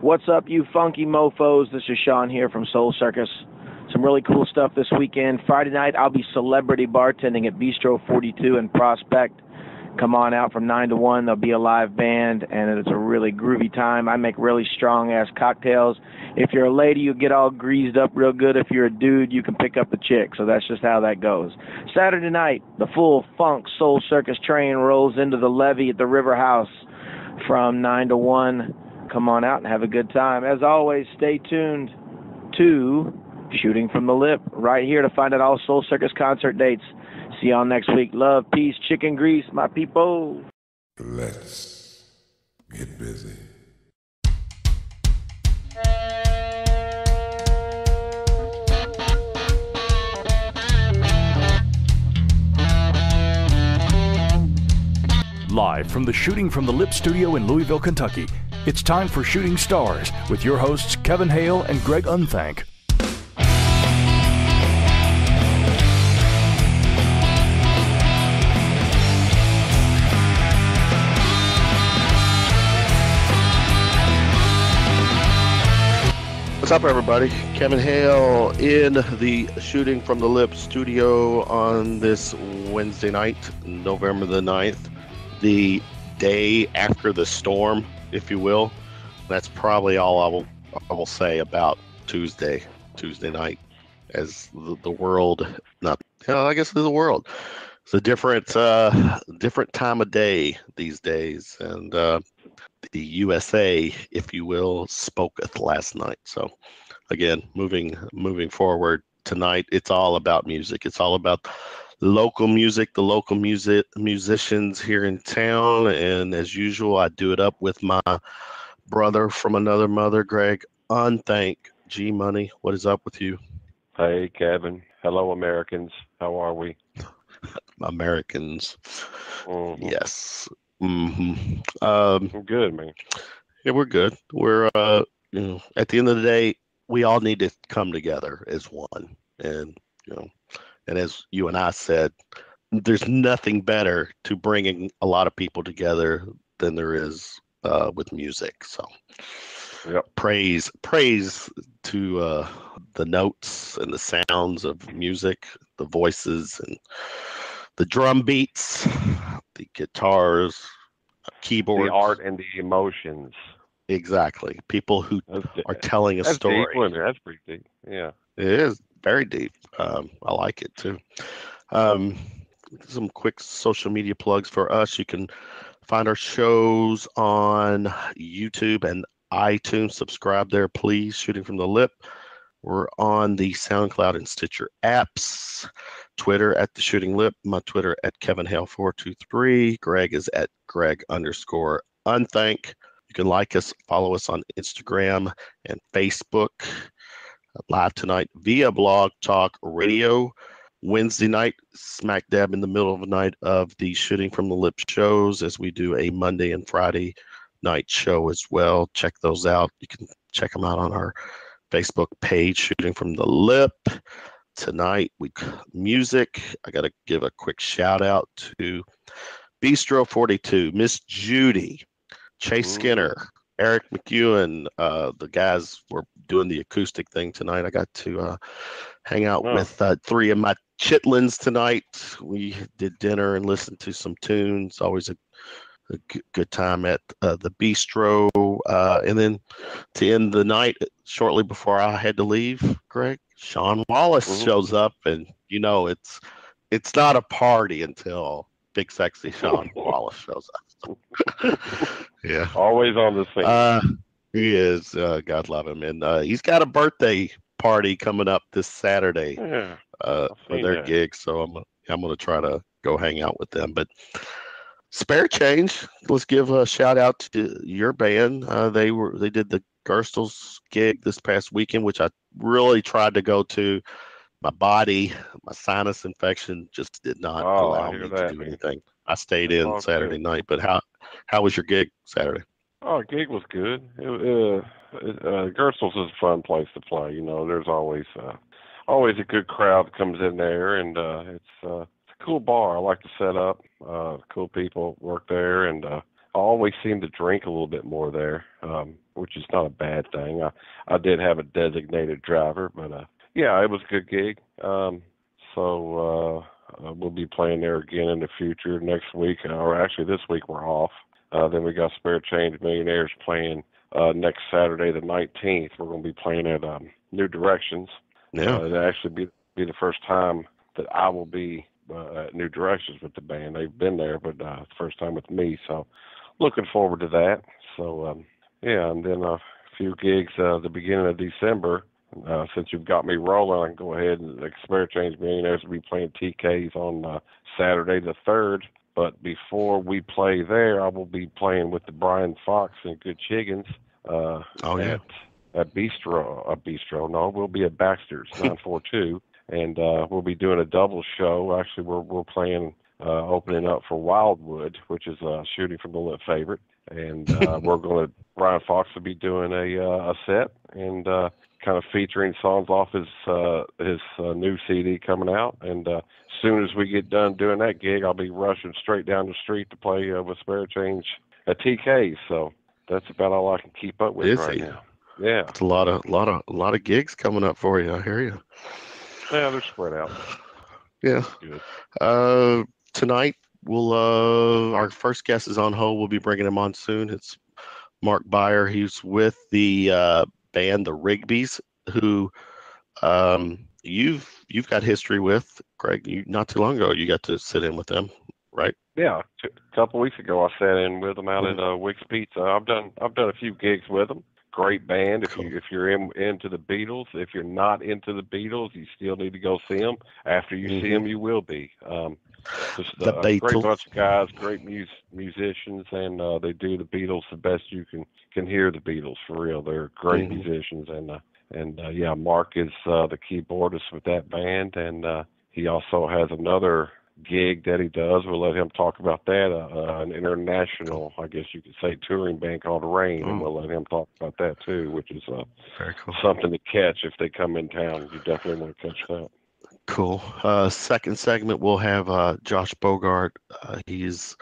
What's up, you funky mofos? This is Sean here from Soul Circus. Some really cool stuff this weekend. Friday night, I'll be celebrity bartending at Bistro 42 in Prospect. Come on out from 9 to 1. There'll be a live band, and it's a really groovy time. I make really strong-ass cocktails. If you're a lady, you'll get all greased up real good. If you're a dude, you can pick up the chick. So that's just how that goes. Saturday night, the full funk Soul Circus train rolls into the levee at the River House from 9 to 1. Come on out and have a good time. As always, stay tuned to Shooting From the Lip right here to find out all Soul Circus concert dates. See y'all next week. Love, peace, chicken grease, my people. Let's get busy. Live from the Shooting From the Lip studio in Louisville, Kentucky, it's time for Shooting Stars with your hosts Kevin Hale and Greg Unthank. What's up, everybody? Kevin Hale in the Shooting From the Lip studio on this Wednesday night, November the 9th, the day after the storm, if you will. That's probably all I will say about Tuesday night, as the world, I guess the world. It's a different time of day these days, and the USA, if you will, spoketh last night. So again, moving forward tonight, it's all about music. It's all about local music, the local musicians here in town, and as usual, I do it up with my brother from another mother, Greg Unthank. G Money, what is up with you? Hey, Kevin. Hello, Americans. How are we? Americans. Mm-hmm. Yes. Mm-hmm. I'm good, man. Yeah, we're good. We're at the end of the day, we all need to come together as one, and And as you and I said, there's nothing better to bringing a lot of people together than there is with music. So yep. Praise to the notes and the sounds of music, the voices and the drum beats, the guitars, keyboards. The art and the emotions. Exactly. People who are telling a story. Deep, that's pretty deep. Yeah. It is. Very deep. I like it too. Some quick social media plugs for us. You can find our shows on YouTube and iTunes. Subscribe there, please. Shooting From the Lip. We're on the SoundCloud and Stitcher apps. Twitter at The Shooting Lip. My Twitter at Kevin Hale 423. Greg is at Greg_Unthank. You can like us, follow us on Instagram and Facebook. Live tonight via Blog Talk Radio. Wednesday night, smack dab in the middle of the night of the Shooting From the Lip shows, as we do a Monday and Friday night show as well. Check those out. You can check them out on our Facebook page, Shooting From the Lip. Tonight, we music. I got to give a quick shout out to Bistro 42, Miss Judy, Chase Skinner, Eric McEwen. The guys were doing the acoustic thing tonight. I got to hang out with three of my chitlins tonight. We did dinner and listened to some tunes. Always a good time at the Bistro. And then to end the night, shortly before I had to leave, Greg, Sean Wallace shows up, and it's not a party until Big Sexy Sean Wallace shows up. Yeah, always on the scene. He is. God love him, and he's got a birthday party coming up this Saturday for their gig. So I'm gonna try to go hang out with them. But Spare Change, let's give a shout out to your band. They did the Gerstle's gig this past weekend, which I really tried to go to. My body, my sinus infection just did not allow me to do anything. I stayed in Saturday night, but how was your gig Saturday? Oh, gig was good. Gerstle's is a fun place to play. There's always a good crowd that comes in there, and it's a cool bar. I like to set up. Cool people work there, and always seem to drink a little bit more there, which is not a bad thing. I did have a designated driver, but yeah, it was a good gig. So we'll be playing there again in the future next week, or actually this week we're off. Then we got Spare Change Millionaires playing next Saturday the 19th. We're going to be playing at New Directions. Yeah. It'll actually be the first time that I will be at New Directions with the band. They've been there, but it's the first time with me, so looking forward to that. So, yeah, and then a few gigs at the beginning of December. Since you've got me rolling, I can go ahead and Spare Change Millionaires will be playing TK's on Saturday the 3rd. But before we play there, I will be playing with the Brian Fox and Good Chiggins at we'll be at Baxter's 942, and we'll be doing a double show. Actually, we're playing opening up for Wildwood, which is Shooting From the Lip favorite, and Brian Fox will be doing a set and kind of featuring songs off his new CD coming out. And as soon as we get done doing that gig, I'll be rushing straight down the street to play with Spare Change at TK's. So that's about all I can keep up with now. Yeah, it's a lot of gigs coming up for you. I hear you. Yeah, they're spread out. Yeah. Good. Tonight we'll our first guest is on hold. We'll be bringing him on soon. It's Mark Beyer. He's with the band The Rigby's, who you've got history with, Greg. Not too long ago you got to sit in with them, right? Yeah, a couple weeks ago I sat in with them out at Wick's Pizza. I've done a few gigs with them. Great band. If you're into the Beatles, if you're not into the Beatles, you still need to go see them. After you see them, you will be. Just a great bunch of guys, great musicians, and they do the Beatles the best you can hear the Beatles, for real. They're great musicians, and yeah, Mark is the keyboardist with that band, and he also has another gig that he does. We'll let him talk about that, an international, I guess you could say, touring band called Rain, and we'll let him talk about that too, which is very cool. Something to catch if they come in town. You definitely want to catch that. Cool. Second segment, we'll have Josh Bogart. He's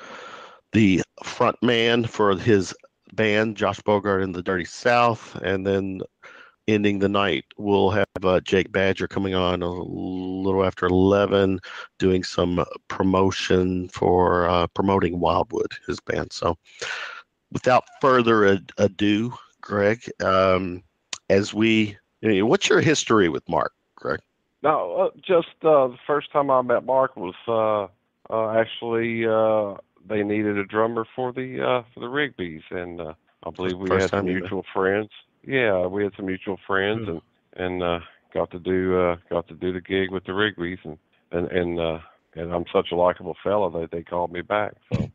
the front man for his band, Josh Bogart and the Dirty South. And then ending the night, we'll have Jake Badger coming on a little after 11, doing some promotion for promoting Wildwood, his band. So without further ado, Greg, what's your history with Mark, Greg? No, just the first time I met Mark was actually they needed a drummer for the Rigby's, and I believe we had some mutual friends. Yeah, we had some mutual friends, and got to do the gig with the Rigby's, and I'm such a likable fella that they called me back. So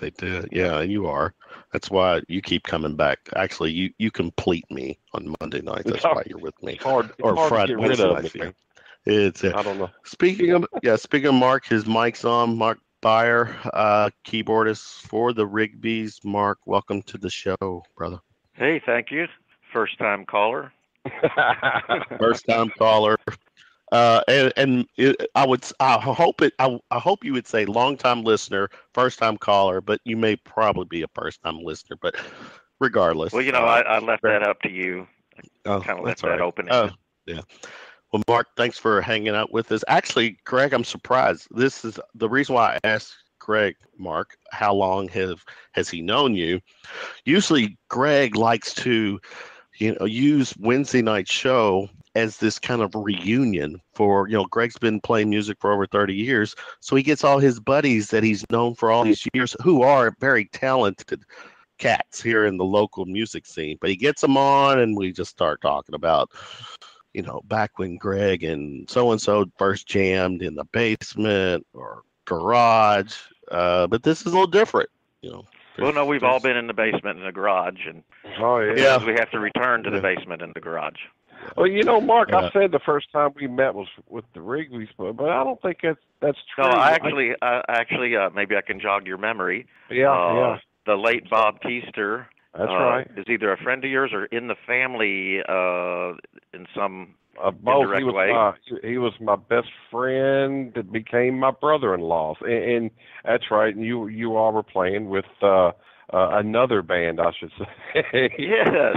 they did, yeah. And you are. That's why you keep coming back. Actually, you complete me on Monday night. That's why you're with me. It's hard, or Friday night. I don't know. Speaking of Mark, his mic's on. Mark Beyer, keyboardist for the Rigby's. Mark, welcome to the show, brother. Hey, thank you. First time caller. I hope you would say long time listener, first time caller, but you may probably be a first time listener, but regardless. Well, I left that up to you. Kind of left that open. Oh, yeah. Well, Mark, thanks for hanging out with us. Actually, Greg, I'm surprised. This is the reason why I asked Greg, Mark, how long has he known you? Usually, Greg likes to, use Wednesday night show as this kind of reunion for, Greg's been playing music for over 30 years, so he gets all his buddies that he's known for all these years, who are very talented cats here in the local music scene. But he gets them on, and we just start talking about, back when Greg and so-and-so first jammed in the basement or garage. But this is a little different, Well, no, we've all been in the basement and the garage, and we have to return to the basement and the garage. Well, Mark, I said the first time we met was with the Rigby's, but I don't think that's true. No, actually, maybe I can jog your memory. Yeah. The late Bob Keister. That's right. Is either a friend of yours or in the family in some both. He was my best friend that became my brother-in-law, and that's right. And you all were playing with another band, I should say. Yes.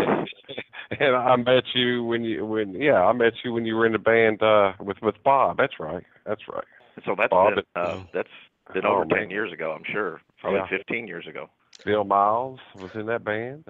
And I met you when you were in the band with Bob. That's right. So that's Bob, that's been over 10 years ago, I'm sure. Probably 15 years ago. Bill Miles was in that band.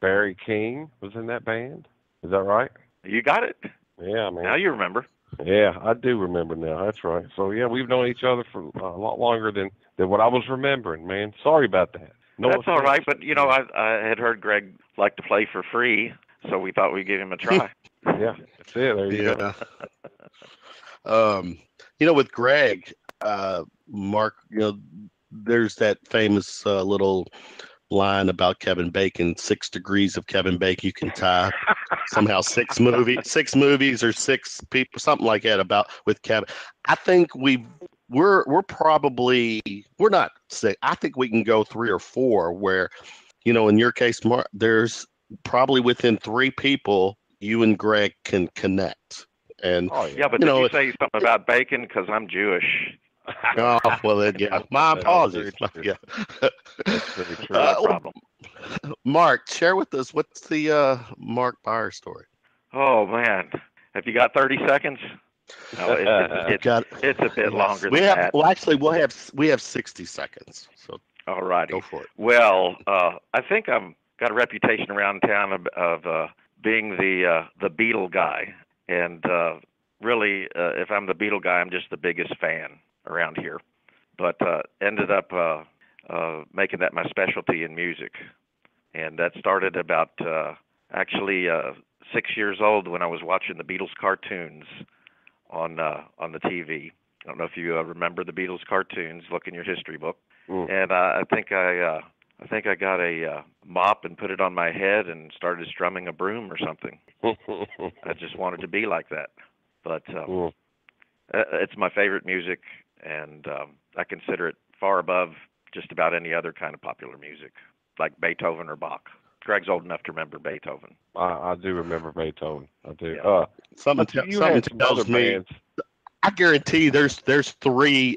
Barry King was in that band. Is that right? You got it. Yeah, man. Now you remember. Yeah, I do remember now. That's right. So, yeah, we've known each other for a lot longer than what I was remembering, man. Sorry about that. No, that's all right. But, you know, I had heard Greg like to play for free, so we thought we'd give him a try. Yeah, that's it. There you go. You know, with Greg, Mark, you know, there's that famous little line about Kevin Bacon, 6 degrees of Kevin Bacon you can tie somehow six movies or six people, something like that about with Kevin. I think we're not sick. I think we can go 3 or 4 where, you know, in your case, Mark, there's probably within 3 people you and Greg can connect. And but did you say something about bacon? Because I'm Jewish. Oh, well, then, yeah. My apologies. Yeah. Mark, share with us, what's the Mark Beyer story? Oh, man. Have you got 30 seconds? No, it's a bit longer than that. Well, actually, we have 60 seconds. So all righty. Go for it. Well, I think I've got a reputation around town of being the Beatle guy. And really, if I'm the Beatle guy, I'm just the biggest fan around here, but ended up making that my specialty in music. And that started about 6 years old when I was watching the Beatles cartoons on the TV. I don't know if you remember the Beatles cartoons. Look in your history book. Ooh. And I think I got a mop and put it on my head and started strumming a broom or something. I just wanted to be like that. But it's my favorite music, and I consider it far above just about any other kind of popular music, like Beethoven or Bach. Greg's old enough to remember Beethoven. I do remember Beethoven. I do. Yeah. Something tells me, I guarantee there's 3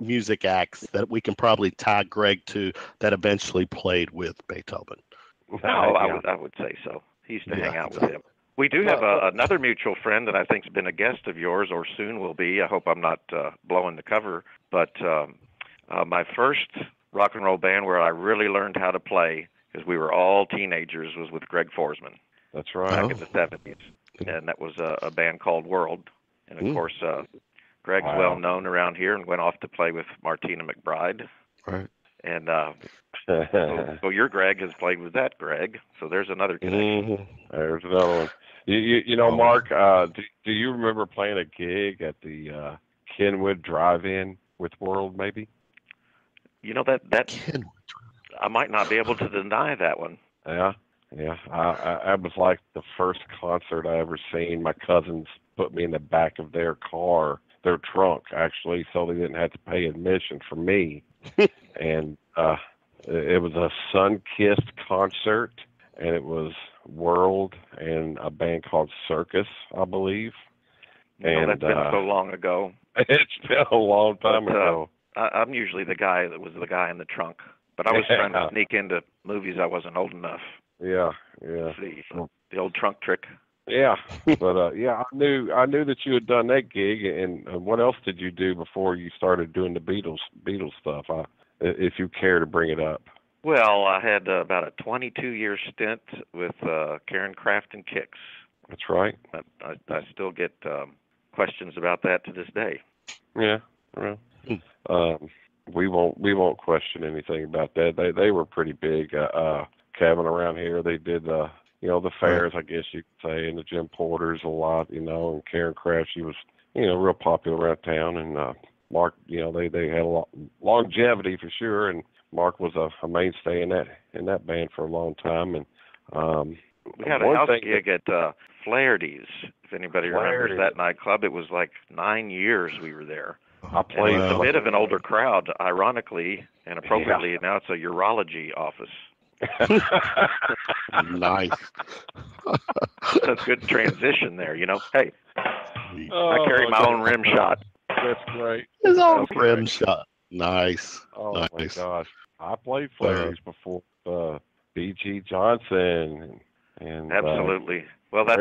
music acts that we can probably tie Greg to that eventually played with Beethoven. I would say so. He used to hang out with him. We do have another mutual friend that I think has been a guest of yours, or soon will be. I hope I'm not blowing the cover. But my first rock and roll band where I really learned how to play, because we were all teenagers, was with Greg Forsman. That's right. Back in the 70s. And that was a band called World. And, of course, Greg's well known around here and went off to play with Martina McBride. Right. And so your Greg has played with that Greg. So there's another connection. Mm-hmm. There's another one. You know, Mark, do you remember playing a gig at the Kenwood Drive-In with World, maybe? You know, that I might not be able to deny that one. Yeah. I was like the first concert I ever seen. My cousins put me in the back of their car, their trunk, actually, so they didn't have to pay admission for me. And it was a sun-kissed concert, and it was World and a band called Circus, I believe. And that's been so long ago. It's been a long time ago. I'm usually the guy that was the guy in the trunk, but I was trying to sneak into movies I wasn't old enough. Yeah. The old trunk trick. Yeah, but I knew that you had done that gig. And what else did you do before you started doing the Beatles stuff? If you care to bring it up. Well, I had about a 22-year stint with Karen Craft and Kicks. That's right. I still get questions about that to this day. Yeah, well, we won't question anything about that. They were pretty big, Kevin, around here. They did the fairs, I guess you could say, and the Jim Porter's a lot, you know, and Karen Craft, she was, you know, real popular around town, and Mark, you know, they had a lot longevity for sure, and Mark was a mainstay in that band for a long time. And we had a house gig at Flaherty's. If anybody remembers that nightclub, it was like 9 years we were there. I played a bit of an older crowd, ironically and appropriately. Yeah. Now it's a urology office. Nice. That's good transition there. You know, hey, I carry my own rim shot. That's great. His own rim shot. Nice. Oh, nice. My gosh. I played Flaherty's before B.G. Johnson. And absolutely. Well, that's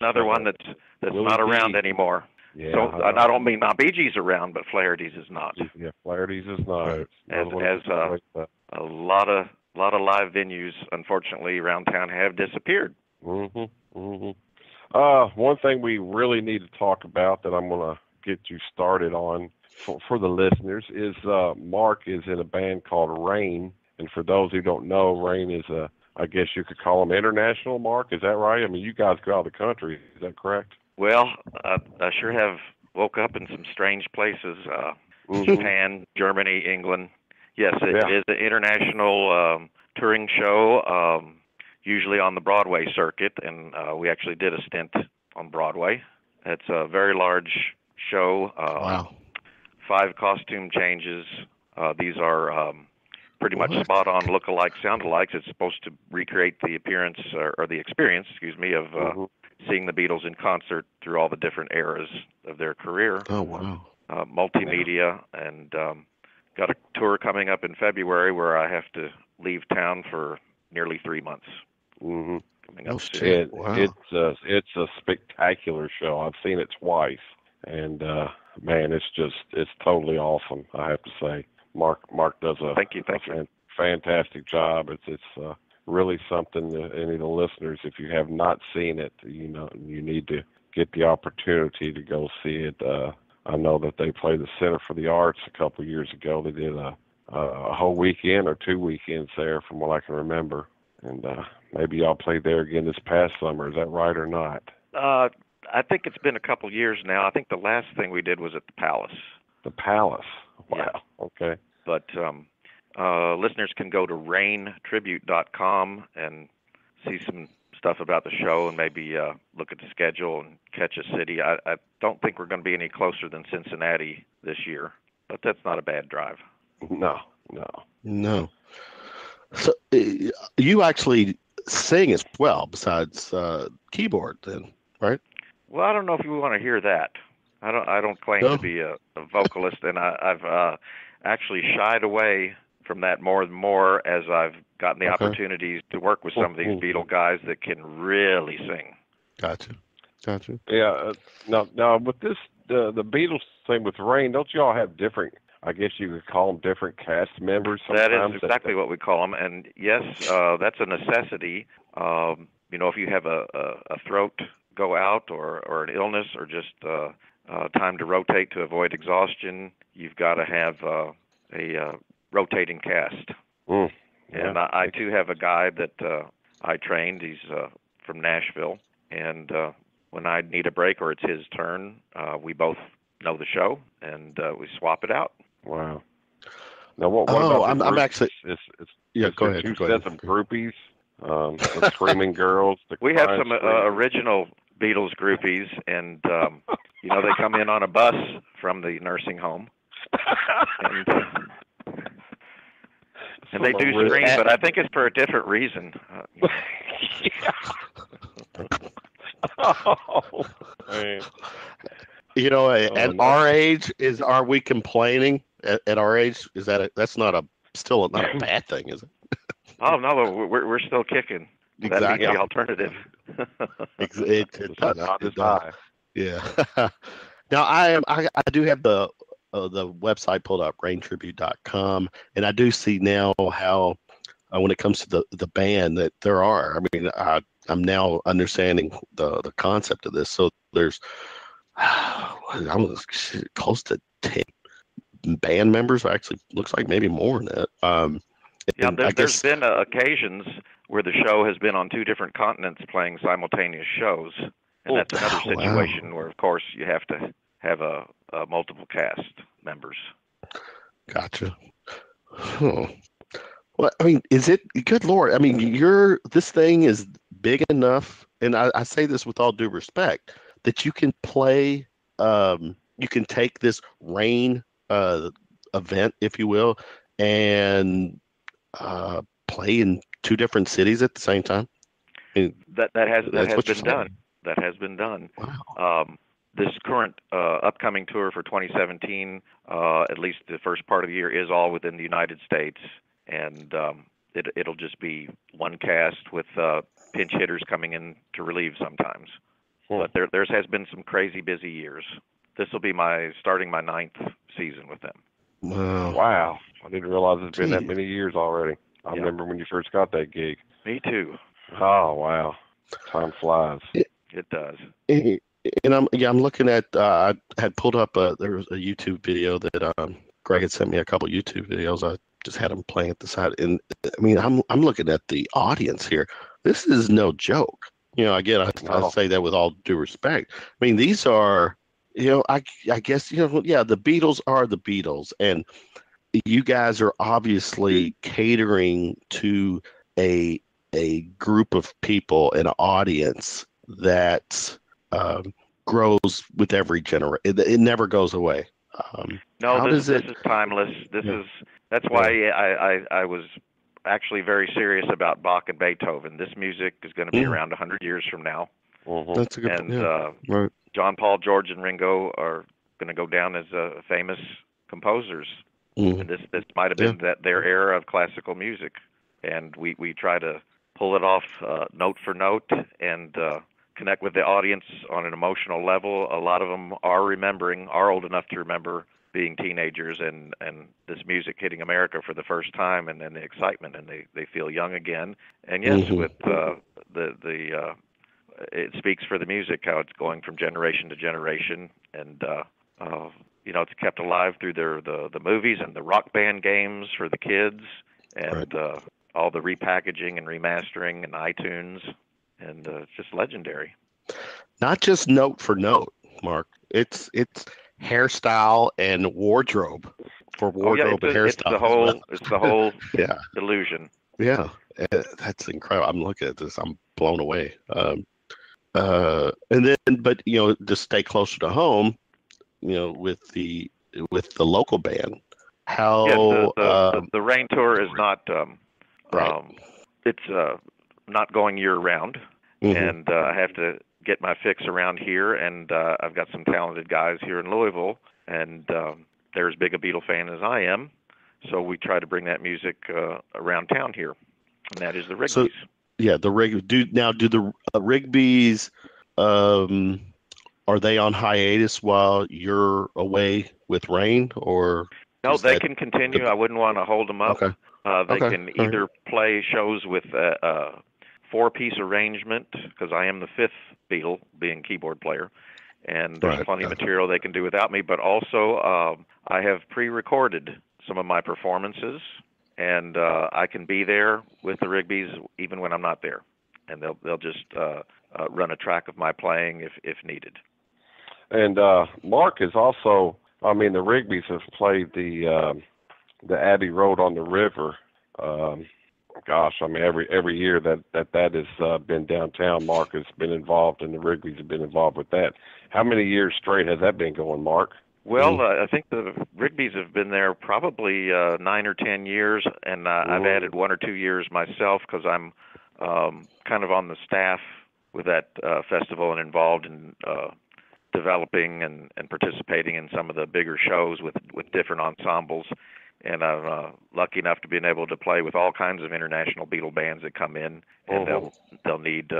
another one that's not around anymore. Yeah, so I don't mean not BG's around, but Flaherty's is not. Yeah, Flaherty's is not. Right. A lot of live venues, unfortunately, around town have disappeared. Mm-hmm, mm-hmm. One thing we really need to talk about that I'm going to get you started on for the listeners is Mark is in a band called Rain. And for those who don't know, Rain is a, I guess you could call him international, Mark. Is that right? I mean, you guys go out of the country. Is that correct? Well, I sure have woke up in some strange places, Japan, Germany, England. Yes, it is an international touring show, usually on the Broadway circuit, and we actually did a stint on Broadway. It's a very large show. Wow. 5 costume changes. These are pretty much spot-on look-alike, sound-alikes. It's supposed to recreate the appearance or the experience, excuse me, of... seeing the Beatles in concert through all the different eras of their career. Oh, wow. Multimedia, and got a tour coming up in February where I have to leave town for nearly 3 months. Mm-hmm. Coming up soon. Wow. It's a spectacular show. I've seen it twice, and man, it's totally awesome, I have to say. Mark does a, thank you. Fantastic job. It's really something that any of the listeners, if you have not seen it, you need to get the opportunity to go see it. I know that they played the Center for the Arts a couple of years ago. They did a whole weekend or 2 weekends there from what I can remember. And maybe y'all played there again this past summer. Is that right or not? I think it's been a couple of years now. I think the last thing we did was at the Palace. The Palace. Wow. Yeah. Okay. But... listeners can go to RainTribute.com and see some stuff about the show and maybe look at the schedule and catch a city. I don't think we're going to be any closer than Cincinnati this year, but that's not a bad drive. No. So you actually sing as well besides keyboard then, right? Well, I don't know if you want to hear that. I don't claim to be a vocalist, and I've actually shied away from that more and more as I've gotten the opportunities to work with some of these Beatle guys that can really sing. Gotcha. Yeah. Now with this, the Beatles thing with Rain, don't you all have different, I guess you could call them different cast members sometimes? That is exactly what we call them. And yes, that's a necessity. If you have a throat go out or an illness or just time to rotate to avoid exhaustion, you've got to have a rotating cast. Mm, yeah. And I too have a guy that I trained. He's from Nashville, and when I need a break or it's his turn, we both know the show and we swap it out. Wow. Now what about I'm actually go ahead. You said some groupies, the Screaming Girls. We have some original Beatles groupies, and they come in on a bus from the nursing home. And they do scream, but I think it's for a different reason. At our age, are we complaining? At our age, is that that's not a bad thing, is it? Oh no, we're still kicking. Exactly. That'd be the alternative. It's not. Yeah. Now I do have the website pulled up, RainTribute.com, and I do see now how when it comes to the band that there are. I mean, I'm now understanding the concept of this. So there's close to 10 band members. Actually, looks like maybe more than that. Yeah, there's been occasions where the show has been on 2 different continents playing simultaneous shows, and that's another situation where, of course, you have to have a multiple cast members. Gotcha. Well, I mean, is it, good Lord, I mean, this thing is big enough, and I say this with all due respect, that you can play, you can take this Rain event, if you will, and play in 2 different cities at the same time. I mean, that has been done. That has been done. Wow. This current upcoming tour for 2017, at least the first part of the year, is all within the United States. and it'll just be one cast with pinch hitters coming in to relieve sometimes. Hmm. But there has been some crazy busy years. This will be starting my 9th season with them. Wow. I didn't realize it's been that many years already. I remember when you first got that gig. Me too. Oh, wow. Time flies. It does. And I'm looking at, I had pulled up, there was a YouTube video that Greg had sent me, a couple YouTube videos. I just had them playing at the side. And I mean, I'm looking at the audience here. This is no joke. You know, again, I say that with all due respect. I mean, these are, you know, I guess, you know, yeah, the Beatles are the Beatles. And you guys are obviously catering to a group of people, an audience that grows with every generation. It never goes away. No, this is timeless. That's why I was actually very serious about Bach and Beethoven. This music is going to be around 100 years from now. Uh-huh. That's a good point. Right. John Paul, George, and Ringo are going to go down as famous composers. Mm-hmm. And this might have been their era of classical music. And we try to pull it off note for note and connect with the audience on an emotional level. A lot of them are old enough to remember being teenagers and this music hitting America for the first time, and then the excitement, and they feel young again. And yes, mm-hmm. with the it speaks for the music, how it's going from generation to generation, and you know, it's kept alive through the movies and the rock band games for the kids, and right. All the repackaging and remastering and iTunes, and it's just legendary. Not just note for note, Mark. It's hairstyle and wardrobe for wardrobe and hairstyle. It's the whole illusion. Yeah, that's incredible. I'm looking at this. I'm blown away. And then, but you know, to stay closer to home, you know, with the local band, how the Rain tour is not right. It's not going year round, mm-hmm. and I have to get my fix around here, and I've got some talented guys here in Louisville, and they're as big a Beatle fan as I am, so we try to bring that music around town here, and that is the Rigby's. So, yeah, the Rigby's. Do the Rigby's, are they on hiatus while you're away with Rain, or? No, they can continue. I wouldn't want to hold them up. Okay. They can either play shows with a four-piece arrangement, because I am the fifth Beatle, being keyboard player, and there's plenty of material they can do without me. But also, I have pre-recorded some of my performances, and I can be there with the Rigby's even when I'm not there, and they'll just run a track of my playing if needed. And Mark is also, the Rigby's have played the Abbey Road on the River. Every year that has been downtown, Mark has been involved, and the Rigby's have been involved with that. How many years straight has that been going, Mark? Well, I think the Rigby's have been there probably 9 or 10 years, and I've added 1 or 2 years myself because I'm kind of on the staff with that festival and involved in developing and participating in some of the bigger shows with different ensembles. And I'm lucky enough to be able to play with all kinds of international Beatle bands that come in, and they'll need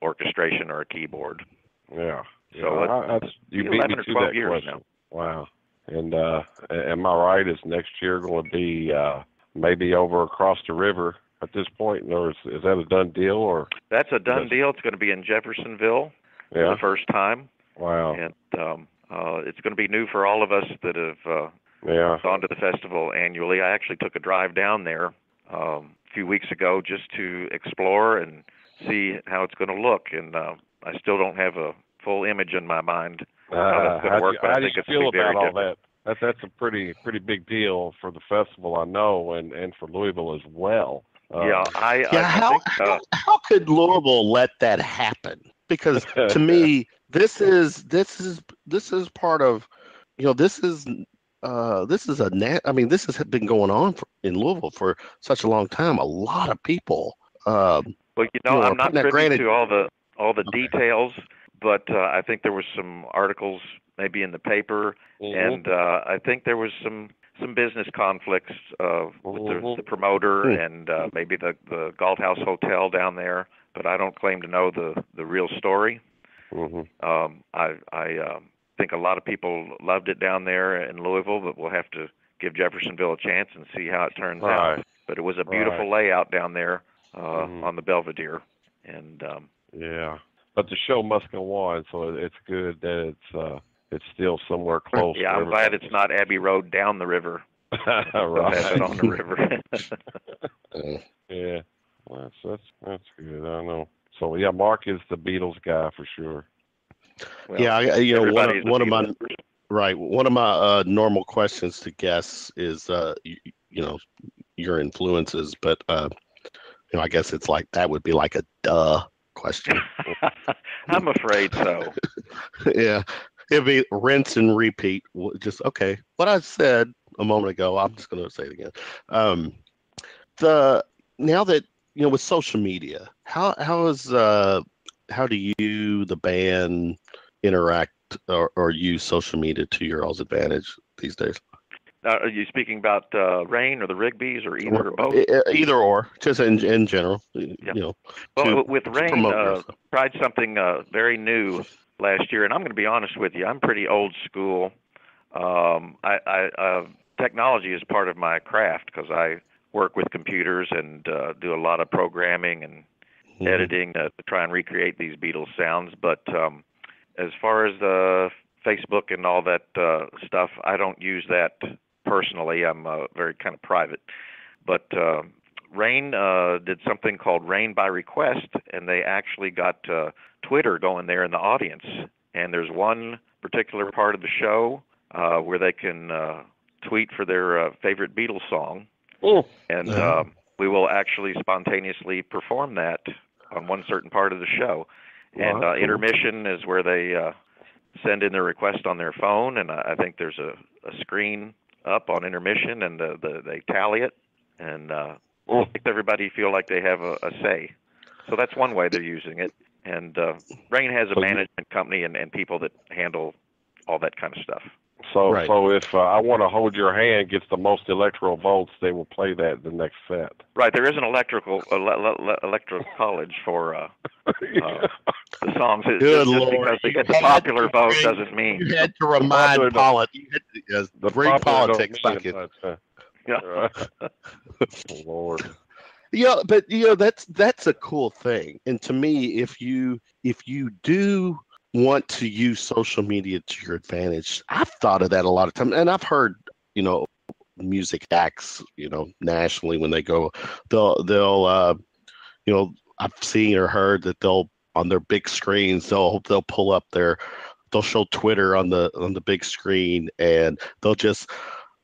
orchestration or a keyboard. Yeah. So you beat me to that question. Wow. And am I right? Is next year going to be maybe over across the river at this point, or is that a done deal? Or that's a done deal. It's going to be in Jeffersonville for the first time. Wow. And it's going to be new for all of us that have. Gone to the festival annually. I actually took a drive down there a few weeks ago just to explore and see how it's going to look. And I still don't have a full image in my mind how that's going to work. But I think it's going to be very different. All that? That's a pretty big deal for the festival, I know, and for Louisville as well. How could Louisville let that happen? Because to me, this is part of, you know, this is. This has been going on in Louisville for such a long time. A lot of people. Well, you know, I'm not privy to all the details, but I think there was some articles maybe in the paper, and I think there was some some business conflicts with the promoter and maybe the Galt House Hotel down there, but I don't claim to know the real story. Mm-hmm. I think a lot of people loved it down there in Louisville, but we'll have to give Jeffersonville a chance and see how it turns out. But it was a beautiful layout down there on the Belvedere. And but the show must go on, so it's good that it's still somewhere close. Yeah, I'm glad it's not Abbey Road down the river. Right. On the river. Yeah. Well, that's good. I know. So, yeah, Mark is the Beatles guy for sure. Well, yeah, one of my normal questions to guests is, your influences, but, I guess it's like, that would be like a duh question. I'm afraid so. Yeah. It'd be rinse and repeat. Just, okay, what I said a moment ago, I'm just going to say it again. Now that, with social media, how do you, the band, interact or use social media to your all's advantage these days? Are you speaking about Rain or the Rigby's or either or both? Either or, just in general. Yeah. With Rain, tried something very new last year, and I'm going to be honest with you. I'm pretty old school. Technology is part of my craft because I work with computers and do a lot of programming and editing to try and recreate these Beatles sounds. But as far as the Facebook and all that stuff, I don't use that personally. I'm very kind of private. But Rain did something called Rain by Request, and they actually got Twitter going there in the audience. And there's one particular part of the show where they can tweet for their favorite Beatles song. Ooh. And we will actually spontaneously perform that on one certain part of the show. And intermission is where they send in their request on their phone, and I think there's a screen up on intermission, and they tally it, and makes everybody feel like they have a say. So that's one way they're using it. And Rain has a management company and people that handle all that kind of stuff. So So if I Want to Hold Your Hand gets the most electoral votes, they will play that the next set. Right. There is an electoral college for the songs. Good Lord. Because they get the popular vote doesn't mean. You had to remind politics back in. Yeah. Lord. Yeah, but, that's a cool thing. And to me, if you do want to use social media to your advantage, I've thought of that a lot of times, and I've heard, music acts, nationally when they go, they'll I've seen or heard that they'll on their big screens they'll pull up they'll show Twitter on the big screen, and they'll just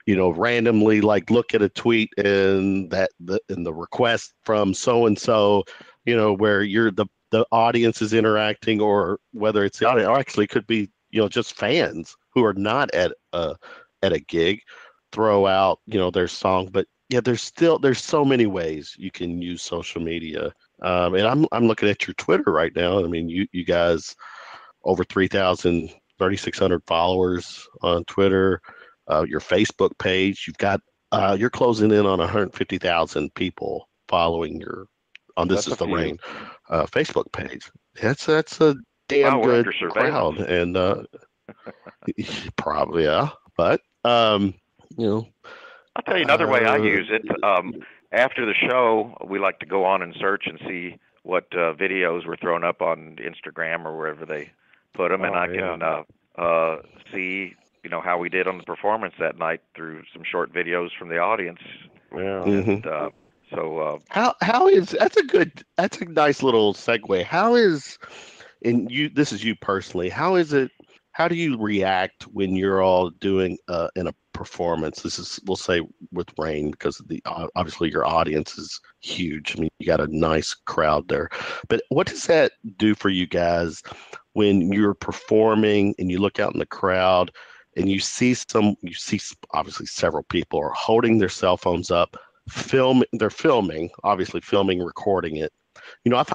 randomly like look at a tweet and the request from so and so, where you're the audience is interacting, or whether it's the audience, or actually could be, just fans who are not at a gig, throw out, their song. But yeah, there's so many ways you can use social media. And I'm looking at your Twitter right now. I mean, you guys over 3,600 followers on Twitter, your Facebook page, you've got, you're closing in on 150,000 people following your, on This Is the Rain Facebook page. That's a damn good crowd, and probably But I'll tell you another way I use it. After the show, we like to go on and search and see what videos were thrown up on Instagram or wherever they put them, and I can see how we did on the performance that night through some short videos from the audience. Yeah. And, so how is that's a nice little segue. How is, and you, this is you personally, how do you react when you're all doing in a performance? This is, we'll say with Rain, because obviously your audience is huge. I mean, you got a nice crowd there, but what does that do for you guys when you're performing and you look out in the crowd and you see obviously several people are holding their cell phones up, filming, recording it.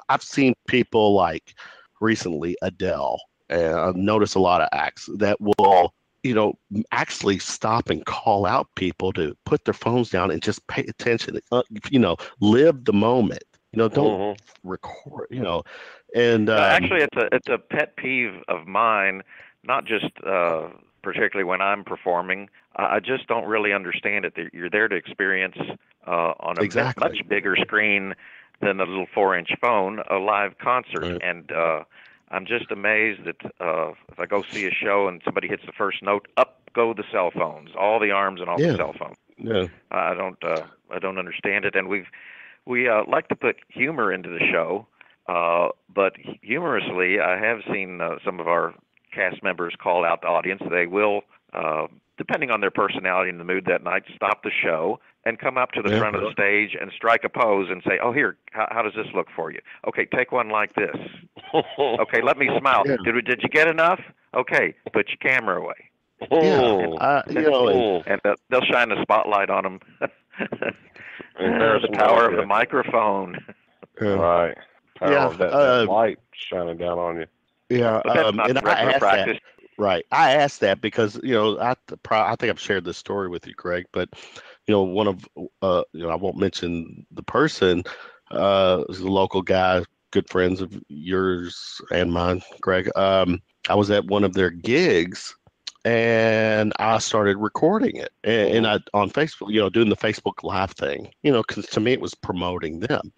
I've seen people like recently Adele, and I've noticed a lot of acts that will you know, actually stop and call out people to put their phones down and just pay attention, you know, live the moment, you know, don't record, you know, and actually it's a pet peeve of mine, not just, particularly when I'm performing, I just don't really understand it. You're there to experience on a much bigger screen than a little 4-inch phone, a live concert. Right. And I'm just amazed that if I go see a show and somebody hits the first note, up go the cell phones, all the arms and all the cell phones. Yeah. I don't understand it. And we like to put humor into the show, but humorously, I have seen some of our cast members call out the audience. They will, depending on their personality and the mood that night, stop the show and come up to the front of the stage and strike a pose and say, "Oh, here, how does this look for you? Okay, take one like this. Okay, let me smile. Yeah. Did you get enough? Okay, put your camera away." And they'll shine a spotlight on them. The power of the microphone. Right. Power of that light shining down on you. Yeah, and I asked that. Right, I asked that because, you know, I think I've shared this story with you, Greg. But, you know, one of you know, I won't mention the person, is a local guy, good friends of yours and mine, Greg. I was at one of their gigs, and I started recording it, and I on Facebook, you know, doing the Facebook Live thing, you know, because to me it was promoting them.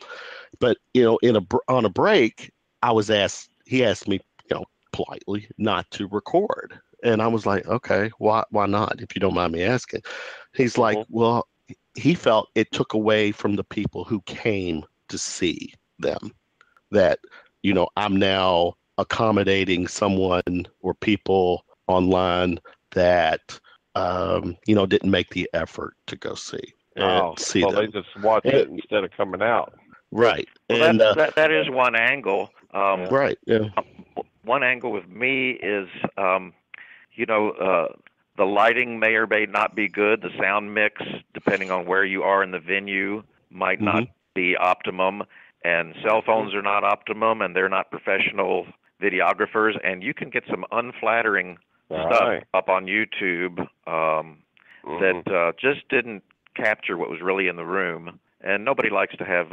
But, you know, on a break, he asked me, you know, politely not to record. And I was like, okay, why not? If you don't mind me asking. He's like, well, he felt it took away from the people who came to see them, that, you know, I'm now accommodating someone or people online that, you know, didn't make the effort to go see. They just watched it instead of coming out. Right. Well, and that is one angle. Right. Yeah. One angle with me is, you know, the lighting may or may not be good. The sound mix, depending on where you are in the venue, might not be optimum. And cell phones are not optimum, and they're not professional videographers. And you can get some unflattering stuff up on YouTube that just didn't capture what was really in the room. And nobody likes to have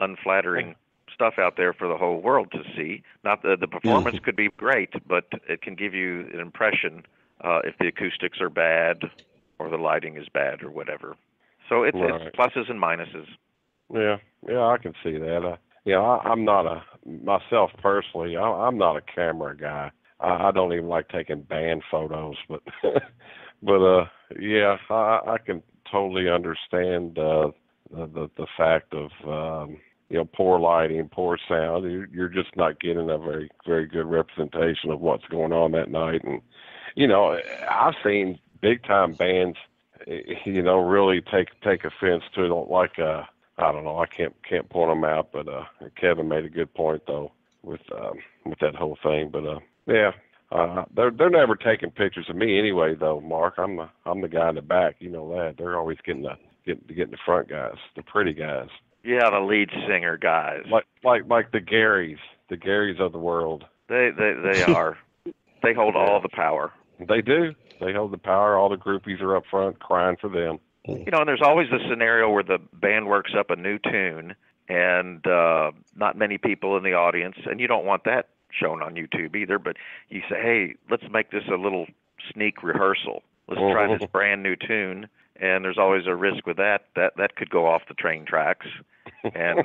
unflattering stuff out there for the whole world to see. Not the performance could be great, but it can give you an impression if the acoustics are bad or the lighting is bad or whatever. So it's pluses and minuses. Yeah, I can see that. I'm not myself personally. I'm not a camera guy. I don't even like taking band photos, but I can totally understand the fact of. You know, poor lighting, poor sound. You're just not getting a very, very good representation of what's going on that night. And, you know, I've seen big time bands, you know, really take offense to it. Like, I don't know, I can't point them out, but Kevin made a good point though with that whole thing. But they're never taking pictures of me anyway though, Mark. I'm the guy in the back, you know that. They're always getting the front guys, the pretty guys. Yeah, the lead singer guys, like the Garys of the world. They are. They hold all the power. They do. They hold the power. All the groupies are up front crying for them. You know, and there's always the scenario where the band works up a new tune and not many people in the audience, and you don't want that shown on YouTube either. But you say, hey, let's make this a little sneak rehearsal. Let's try this brand new tune. And there's always a risk with that could go off the train tracks. And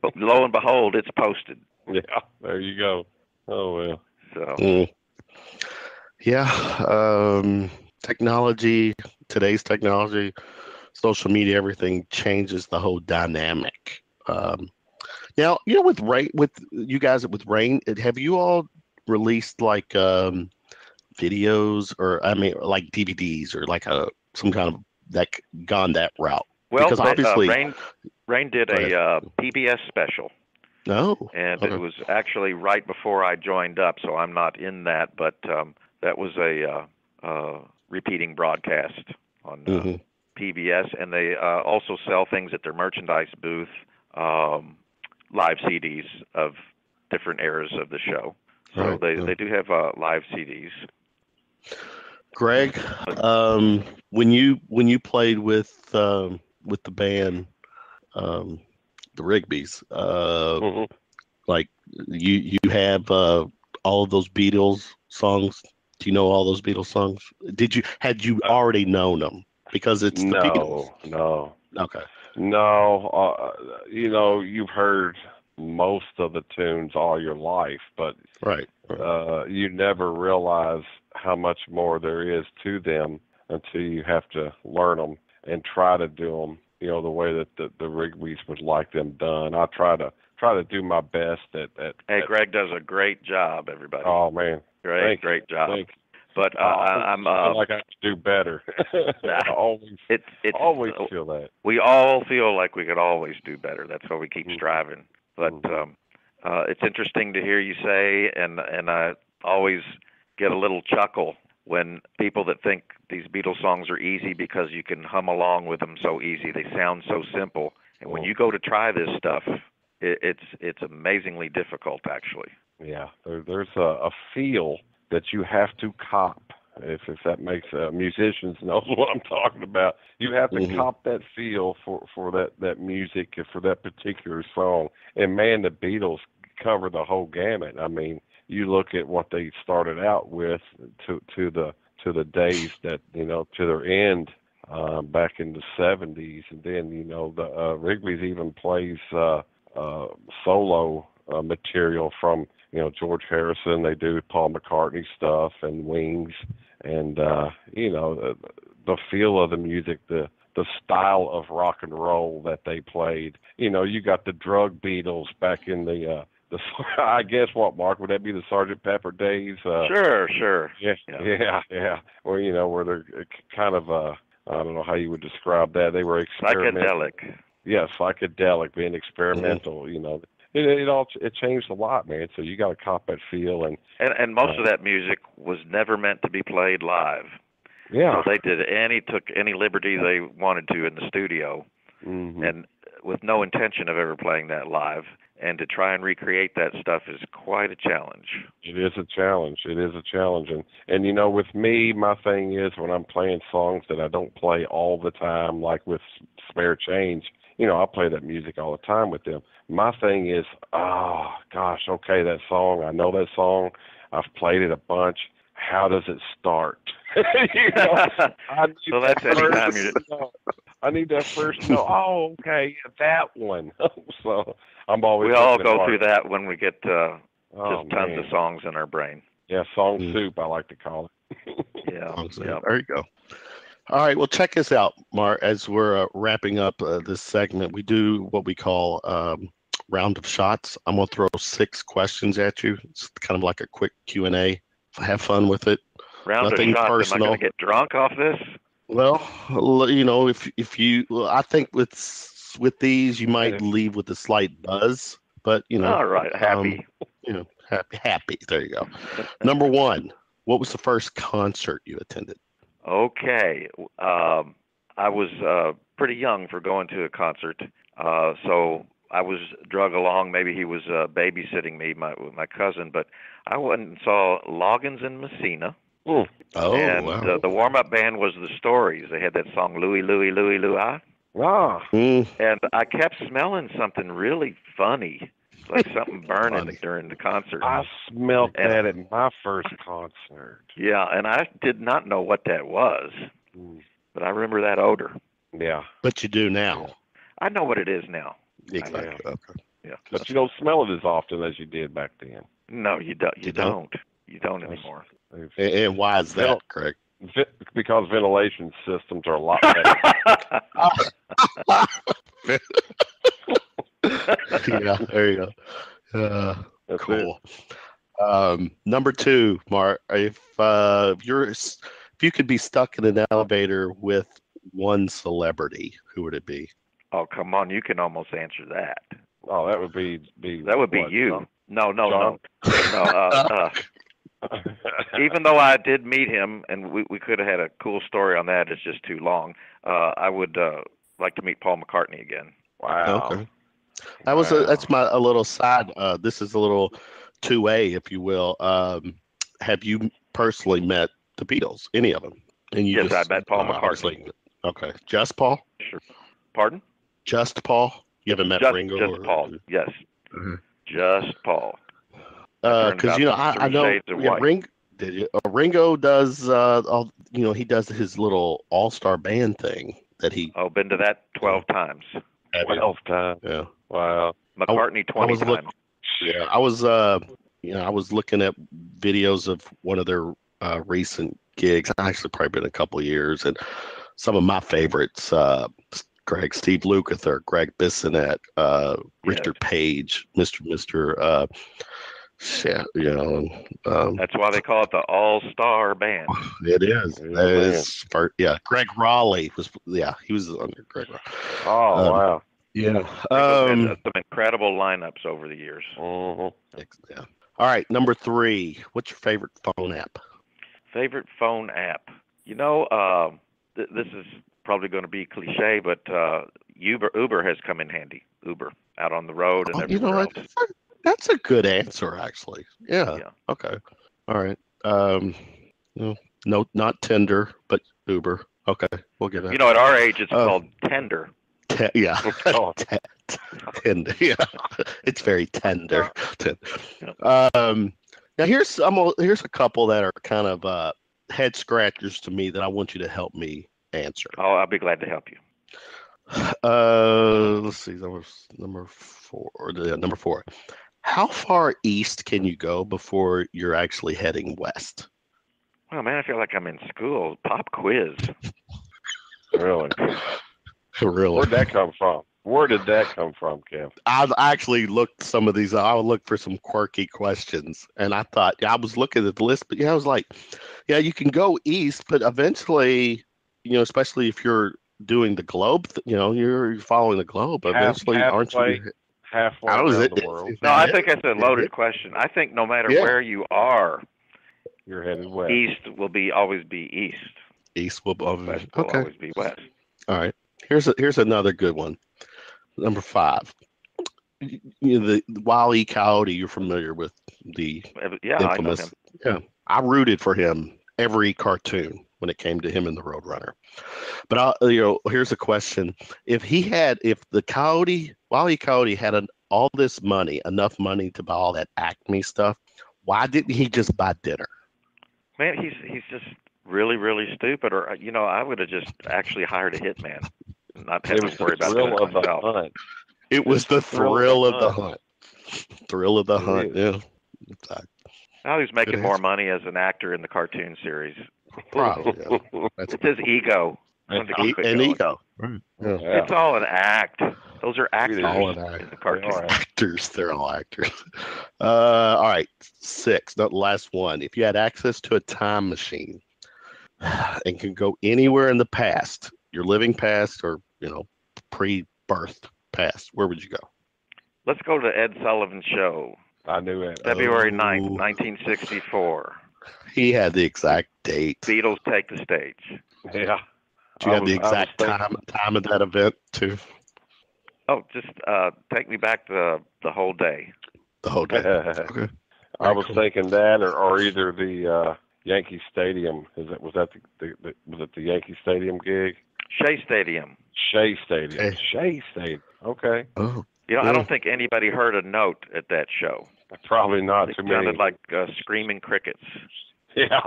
but lo and behold, it's posted. Yeah, there you go. Oh, well. So. Yeah, today's technology, social media, everything changes the whole dynamic. Now, you know, with you guys, have you all released like videos or DVDs or like some kind of that gone that route? Well, because obviously Rain did a PBS special. It was actually right before I joined up, so I'm not in that. But that was a repeating broadcast on PBS, and they also sell things at their merchandise booth, live CDs of different eras of the show. So they do have live CDs. Greg, when you played with the band, the Rigby's, mm-hmm. like you have all of those Beatles songs. Do you know all those Beatles songs? Had you already known them? Because it's the Beatles. No. Okay. No, you've heard most of the tunes all your life, but right. You never realize how much more there is to them until you have to learn them and try to do them, the way that the Rigby's would like them done. I try to do my best at Greg does a great job, everybody. Oh, man. Great job. Thanks. But I feel like I have to do better. I always feel that. We all feel like we could always do better. That's why we keep striving. But it's interesting to hear you say, and I always get a little chuckle when people that think these Beatles songs are easy because you can hum along with them so easy. They sound so simple. And when you go to try this stuff, it's amazingly difficult, actually. Yeah, there's a feel that you have to cop, if that makes musicians know what I'm talking about. You have to cop that feel for that music and for that particular song. And man, the Beatles cover the whole gamut. I mean, you look at what they started out with to the days that to their end back in the 70s, and then the Rigby's even plays solo material from. George Harrison, they do Paul McCartney stuff and Wings, and the feel of the music, the style of rock and roll that they played. You got the drug Beatles back in the I guess what, Mark, would that be the Sgt. Pepper days? Sure. Yeah. Well, where they're kind of I don't know how you would describe that. They were psychedelic. Yeah, psychedelic, being experimental. It changed a lot, man. So you got to cop that feel, and most of that music was never meant to be played live. Yeah, so they took any liberty they wanted to in the studio, and with no intention of ever playing that live. And to try and recreate that stuff is quite a challenge. It is a challenge. And with me, my thing is when I'm playing songs that I don't play all the time, like with Spare Change. I play that music all the time with them. My thing is, that song, I know that song. I've played it a bunch. How does it start? So that's any time you I need that first note. Oh, okay, that one. So I'm always. We all go through that when we get tons of songs in our brain. Yeah, song soup, I like to call it. Yeah, there you go. All right, well, check us out, Mark, as we're wrapping up this segment. We do what we call round of shots. I'm going to throw 6 questions at you. It's kind of like a quick Q&A. Have fun with it. Nothing personal. Am I going to get drunk off this? Well, I think with these, you might leave with a slight buzz, but, All right, happy. Happy. There you go. Number 1, what was the first concert you attended? Okay. I was pretty young for going to a concert, so I was drug along. Maybe he was babysitting me, my cousin, but I went and saw Loggins and Messina. Ooh. Oh, and wow. The warm-up band was the Stories. They had that song, Louie, Louie, Louie, Louie. Wow. Mm. And I kept smelling something really funny, like something burning during the concert. I smelled that at my first concert. Yeah, and I did not know what that was, but I remember that odor. Yeah. But you do now. I know what it is now. Exactly. Okay. Yeah. But you don't smell it as often as you did back then. No, you don't. You don't anymore. And why is that, Craig? Because ventilation systems are a lot better. Yeah, there you go. Cool. Number 2, Mark, if you could be stuck in an elevator with one celebrity, who would it be? Oh, come on, you can almost answer that. Oh, that would be you. John? No. Even though I did meet him, and we could have had a cool story on that, it's just too long. I would like to meet Paul McCartney again. Wow. Okay. That was that's a little side. This is a little 2A, if you will. Have you personally met the Beatles, any of them. And you I bet Paul McCartney. Okay. Just Paul? Sure. Pardon? Just Paul? You haven't met Ringo? Just Paul, yes. Mm-hmm. Just Paul. Because, you know, I know Ringo does, you know, he does his little all-star band thing that he... Oh, been to that 12 times. 12 times. Yeah. Wow. McCartney 20 times. Yeah, I was, you know, I was looking at videos of one of their recent gigs. I actually probably been a couple of years, and some of my favorites: Steve Lukather, Greg Bissonette, Richard Page, Mr. Shit, you know. That's why they call it the All-Star Band. It is. Yeah, Greg Raleigh was. Yeah, he was under Greg Raleigh. Oh wow. Yeah. Some incredible lineups over the years. Uh-huh. Yeah. All right. Number three. What's your favorite phone app? Favorite phone app. You know, this is probably going to be cliche, but Uber has come in handy. Uber out on the road and everything. You know, that's a good answer, actually. Yeah. Okay. All right. No, not Tinder, but Uber. Okay. We'll get it. You know, at our age, it's called Tender. Yeah. Oh. Tender. Yeah. It's very tender. Now here's a couple that are kind of head scratchers to me that I want you to help me answer. Oh, I'll be glad to help you. Let's see. Number four. How far east can you go before you're actually heading west? Oh man, I feel like I'm in school. Pop quiz. Really. Really? Where'd that come from? Where did that come from, Kim? I've actually looked some of these. I looked for some quirky questions, and I thought I was looking at the list, but I was like, yeah, you can go east, but eventually, you know, especially if you're doing the globe, you know, you're following the globe. Eventually, halfway around the world. I think that's a loaded question. I think no matter where you are, you're headed west. East will always be east. East will always be west. All right. Here's another good one. Number five. You know, the Wile E. Coyote, you're familiar with the infamous. I know him. Yeah. I rooted for him every cartoon when it came to him and the Roadrunner. But here's a question. If the Coyote, Wile E. Coyote had all this money, enough money to buy all that Acme stuff, why didn't he just buy dinner? Man, he's just really, really stupid. Or, you know, I would have just actually hired a hitman. Not have to worry about that. It was the thrill of the hunt. Thrill of the hunt, yeah. Now he's making more money as an actor in the cartoon series. Probably. Yeah. It's his ego. An ego. Right. Yeah. Yeah. It's all an act. Those are actors. They're all actors. All right. Six. The last one. If you had access to a time machine and can go anywhere in the past, your living past or, you know, pre-birth past, where would you go? Let's go to Ed Sullivan's show. I knew it. February 9th, 1964. He had the exact date. Beatles take the stage. Yeah. Do you have the exact time of that event, too? Oh, just take me back the whole day. The whole day. Okay. I was thinking that or either the Yankee Stadium. Was that the Yankee Stadium gig? Shea Stadium. Okay. Oh, you know, I don't think anybody heard a note at that show. Probably not. It sounded like screaming crickets. Yeah.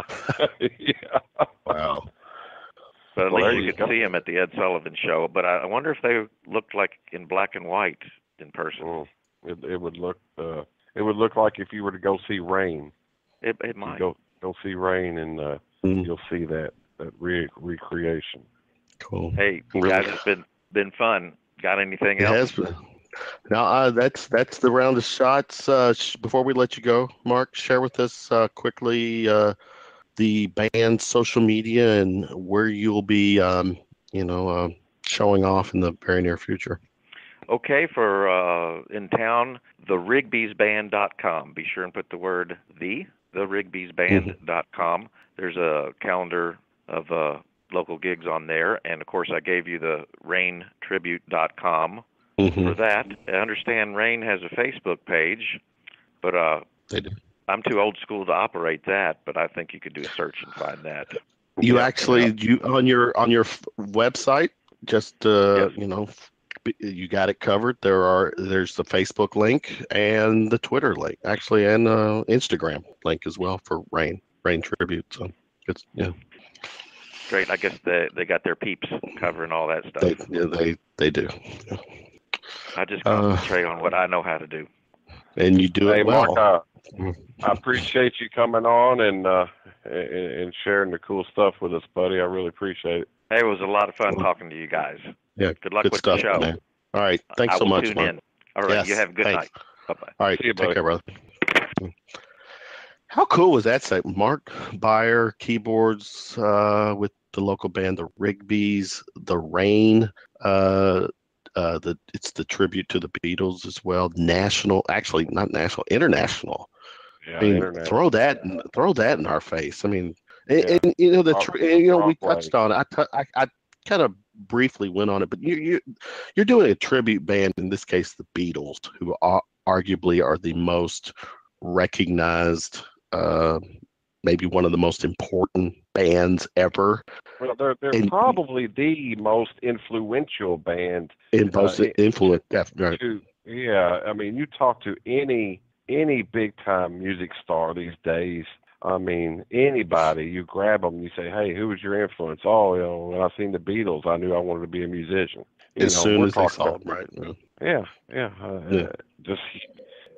Yeah. Wow. But at least you could see him at the Ed Sullivan show. But I wonder if they looked like in black and white in person. Oh, it would look. It would look like if you were to go see Rain. It might. Go see Rain, and you'll see that recreation. Cool. Hey, guys, it's been fun. Got anything else? Now that's the round of shots. Before we let you go, Mark, share with us quickly. The band's social media and where you'll be, showing off in the very near future. Okay, for in town, therigbeesband.com. Be sure and put the word therigbeesband.com. Mm-hmm. There's a calendar of local gigs on there, and of course, I gave you the RainTribute.com for that. I understand Rain has a Facebook page, but they do. I'm too old school to operate that, but I think you could do a search and find that. You actually, you on your website, just you know, you got it covered. There's the Facebook link and the Twitter link, actually, and Instagram link as well for Rain Tribute. So it's great. I guess they got their peeps covering all that stuff. They do. Yeah. I just concentrate on what I know how to do. And you do it well. Mark, I appreciate you coming on and sharing the cool stuff with us, buddy. I really appreciate it. Hey, it was a lot of fun talking to you guys. Yeah. Good luck with the show. Man. All right. Thanks so much, man. All right. Yes, you have a good night. Bye-bye. All right. See you, buddy. Take care, brother. How cool was that site? Mark Beyer, keyboards with the local band, the Rigby's, the Rain, it's the tribute to the Beatles as well. International. Yeah, I mean, internet. Throw that in our face. I mean, and you know we touched on it. I kind of briefly went on it, but you're doing a tribute band, in this case the Beatles, who are, arguably are the most recognized, maybe one of the most important bands ever. Well, they're probably the most influential band. Definitely. Yeah, I mean, you talk to any big-time music star these days. I mean, anybody, you grab them, you say, hey, who was your influence? Oh, you know, when I seen the Beatles, I knew I wanted to be a musician. As soon as they saw them, right? Yeah.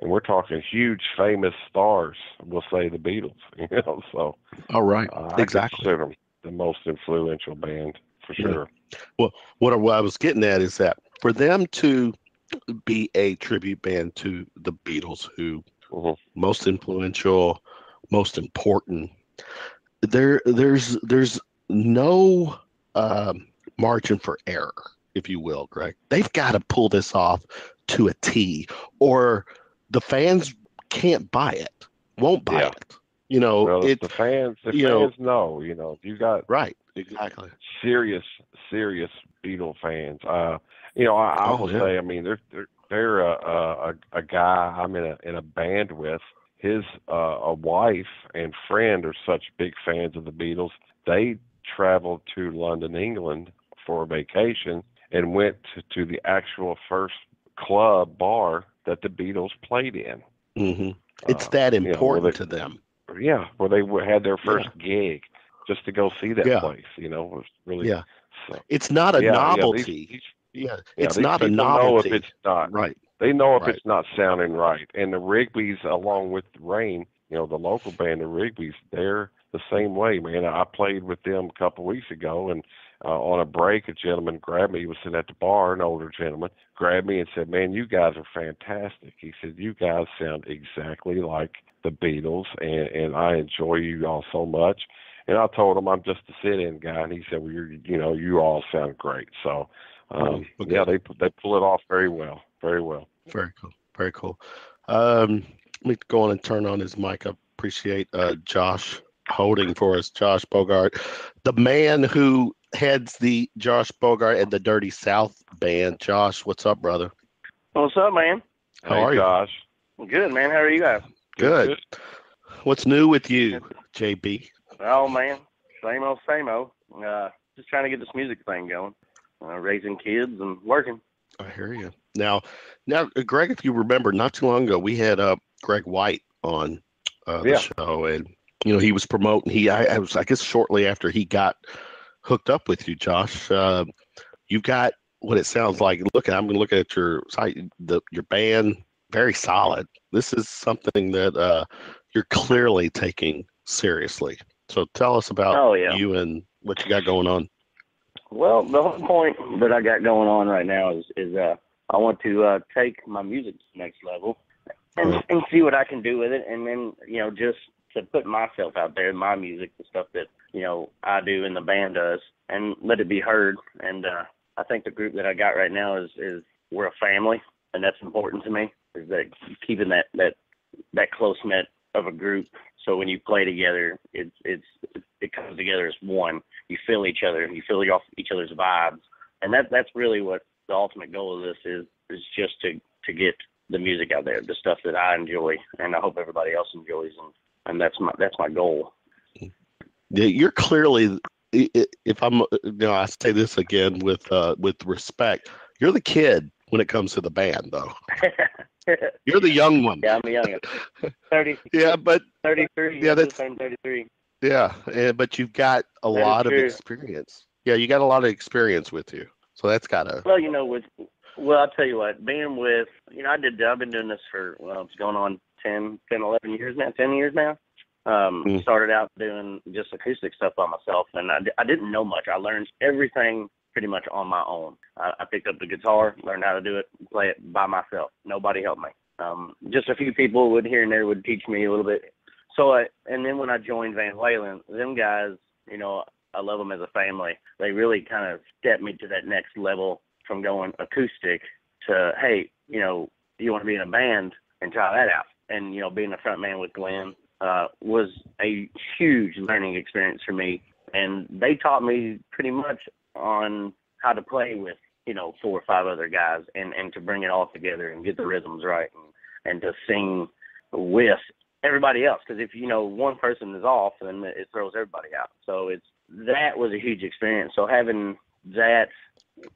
And we're talking huge, famous stars, we'll say the Beatles, you know, so. All right, exactly. I consider them the most influential band, for sure. Yeah. Well, what I was getting at is that for them to be a tribute band to the Beatles, who most influential, most important, there's no margin for error, if you will, Greg. They've got to pull this off to a T, or the fans can't buy it, won't buy it. You know, well, it's the fans. You got exactly serious Beatle fans. I would say, I mean, they're a guy I'm in a band with. His a wife and friend are such big fans of the Beatles. They traveled to London, England for a vacation and went to the actual first club bar that the Beatles played in. Mm-hmm. It's that important to them. Yeah, where they had their first gig, just to go see that place. You know, it was really. Yeah, so, it's not a novelty. It's not a novelty. Know if it's not right. They know if it's not sounding right. And the Rigby's, along with Rain, you know, the local band, the Rigby's, they're the same way, man. I played with them a couple weeks ago, and on a break, a gentleman grabbed me. He was sitting at the bar, an older gentleman, grabbed me and said, man, you guys are fantastic. He said, you guys sound exactly like the Beatles, and I enjoy you all so much. And I told him I'm just a sit-in guy, and he said, well, you all sound great. So, they pull it off very well. Very well. Very cool. Very cool. Let me go on and turn on his mic. I appreciate Josh holding for us. Josh Bogart, the man who heads the Josh Bogart and the Dirty South band. Josh, what's up, brother? What's up, man? How are you, Josh? I'm good, man. How are you guys? Good. What's new with you, JB? Oh, man. Same old. Just trying to get this music thing going. Raising kids and working. I hear you. Now, Greg, if you remember, not too long ago, we had Greg White on the show, and you know he was promoting. I guess, shortly after he got hooked up with you, Josh. You've got what it sounds like. I'm looking at your site, your band, very solid. This is something that you're clearly taking seriously. So tell us about you and what you got going on. Well, the whole point that I got going on right now is I want to take my music to the next level and see what I can do with it. And then, you know, just to put myself out there, my music, the stuff that, you know, I do and the band does, and let it be heard. And I think the group that I got right now is we're a family, and that's important to me, is that keeping that close knit of a group. So when you play together, it comes together as one. You feel each other, and you feel each other's vibes, and that's really what the ultimate goal of this is just to get the music out there, the stuff that I enjoy, and I hope everybody else enjoys. And that's my goal. You're clearly, if I'm, you know, I say this again with respect, you're the kid when it comes to the band, though. You're the young one. Yeah, I'm the young one. 30. Yeah, but 33. Yeah, that's 33. Yeah, but you've got a lot of experience. Yeah, you got a lot of experience with you, so that's gotta. Well, you know, I'll tell you what, being with, you know, I've been doing this for, well, it's going on 10 years now. Started out doing just acoustic stuff by myself, and I didn't know much. I learned everything pretty much on my own. I picked up the guitar, learned how to do it, play it by myself. Nobody helped me. Just a few people would here and there would teach me a little bit. So and then when I joined Van Halen, them guys, you know, I love them as a family. They really kind of stepped me to that next level from going acoustic to, hey, you know, you want to be in a band and try that out. And, you know, being a front man with Glenn was a huge learning experience for me. And they taught me pretty much on how to play with, you know, 4 or 5 other guys and to bring it all together and get the rhythms right and to sing with everybody else. Because if, you know, one person is off, then it throws everybody out. So that was a huge experience. So having that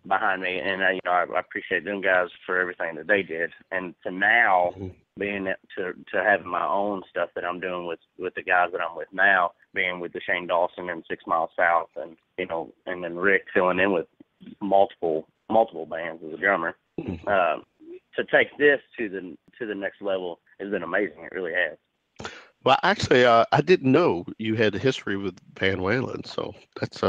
behind me, and you know, I appreciate them guys for everything that they did, and to now being to having my own stuff that I'm doing with the guys that I'm with now, being with the Shane Dawson and 6 Mile South, and you know, and then Rick filling in with multiple bands as a drummer. To take this to the next level has been amazing. It really has. Well, actually, I didn't know you had a history with Van Halen, so that's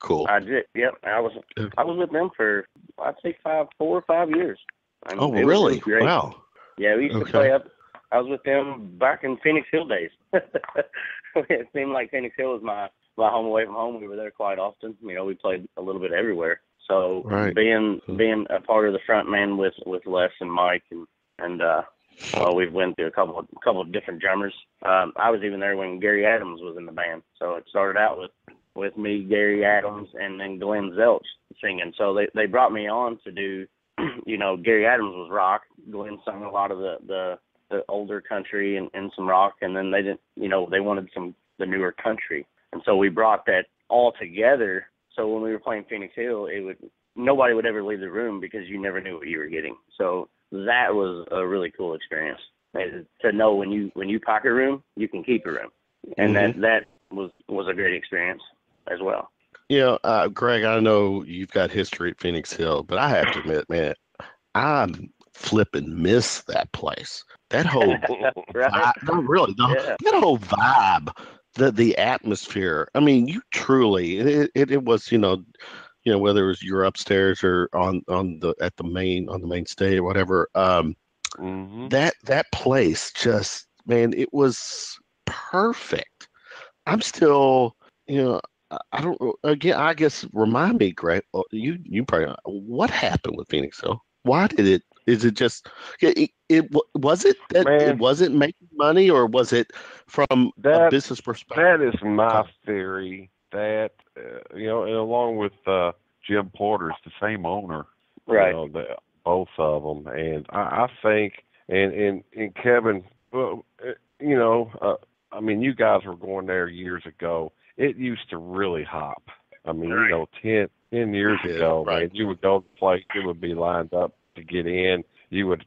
cool. I did, yep. I was with them for, I'd say 4 or 5 years. And oh, really? Wow. Yeah, we used to play up. I was with them back in Phoenix Hill days. It seemed like Phoenix Hill was my home away from home. We were there quite often. You know, we played a little bit everywhere. So being a part of the front man with Les and Mike and well, we've went through a couple of different drummers. I was even there when Gary Adams was in the band. So it started out with me, Gary Adams, and then Glenn Zelch singing. So they brought me on to do, you know, Gary Adams was rock. Glenn sung a lot of the older country and some rock. And then they didn't, you know, they wanted the newer country. And so we brought that all together. So when we were playing Phoenix Hill, nobody would ever leave the room because you never knew what you were getting. So that was a really cool experience, and to know when you pack a room, you can keep a room. And that was a great experience as well. You know, Greg, I know you've got history at Phoenix Hill, but I have to admit, man, I'm flipping miss that place. That whole that whole vibe, the atmosphere. I mean, you truly, it was, you know, whether it was you're upstairs or on the main stage or whatever, that place just, man, it was perfect. I'm still, you know, I don't, again, I guess, remind me, Greg, you probably, what happened with Phoenix Hill? Why did it? Is it just it wasn't making money, or was it from a business perspective? That is my theory. That, you know, and along with Jim Porter's, the same owner, right? You know, both of them, and I think, and Kevin, you know, I mean, you guys were going there years ago. It used to really hop. I mean, right. You know, 10 years ago, right? Man, you would go play. It would be lined up to get in. It would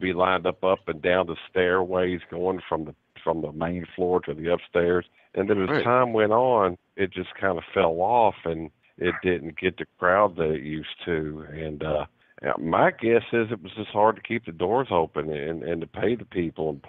be lined up and down the stairways, going from the main floor to the upstairs. And then as time went on, it just kind of fell off, and it didn't get the crowd that it used to. And my guess is it was just hard to keep the doors open and to pay the people and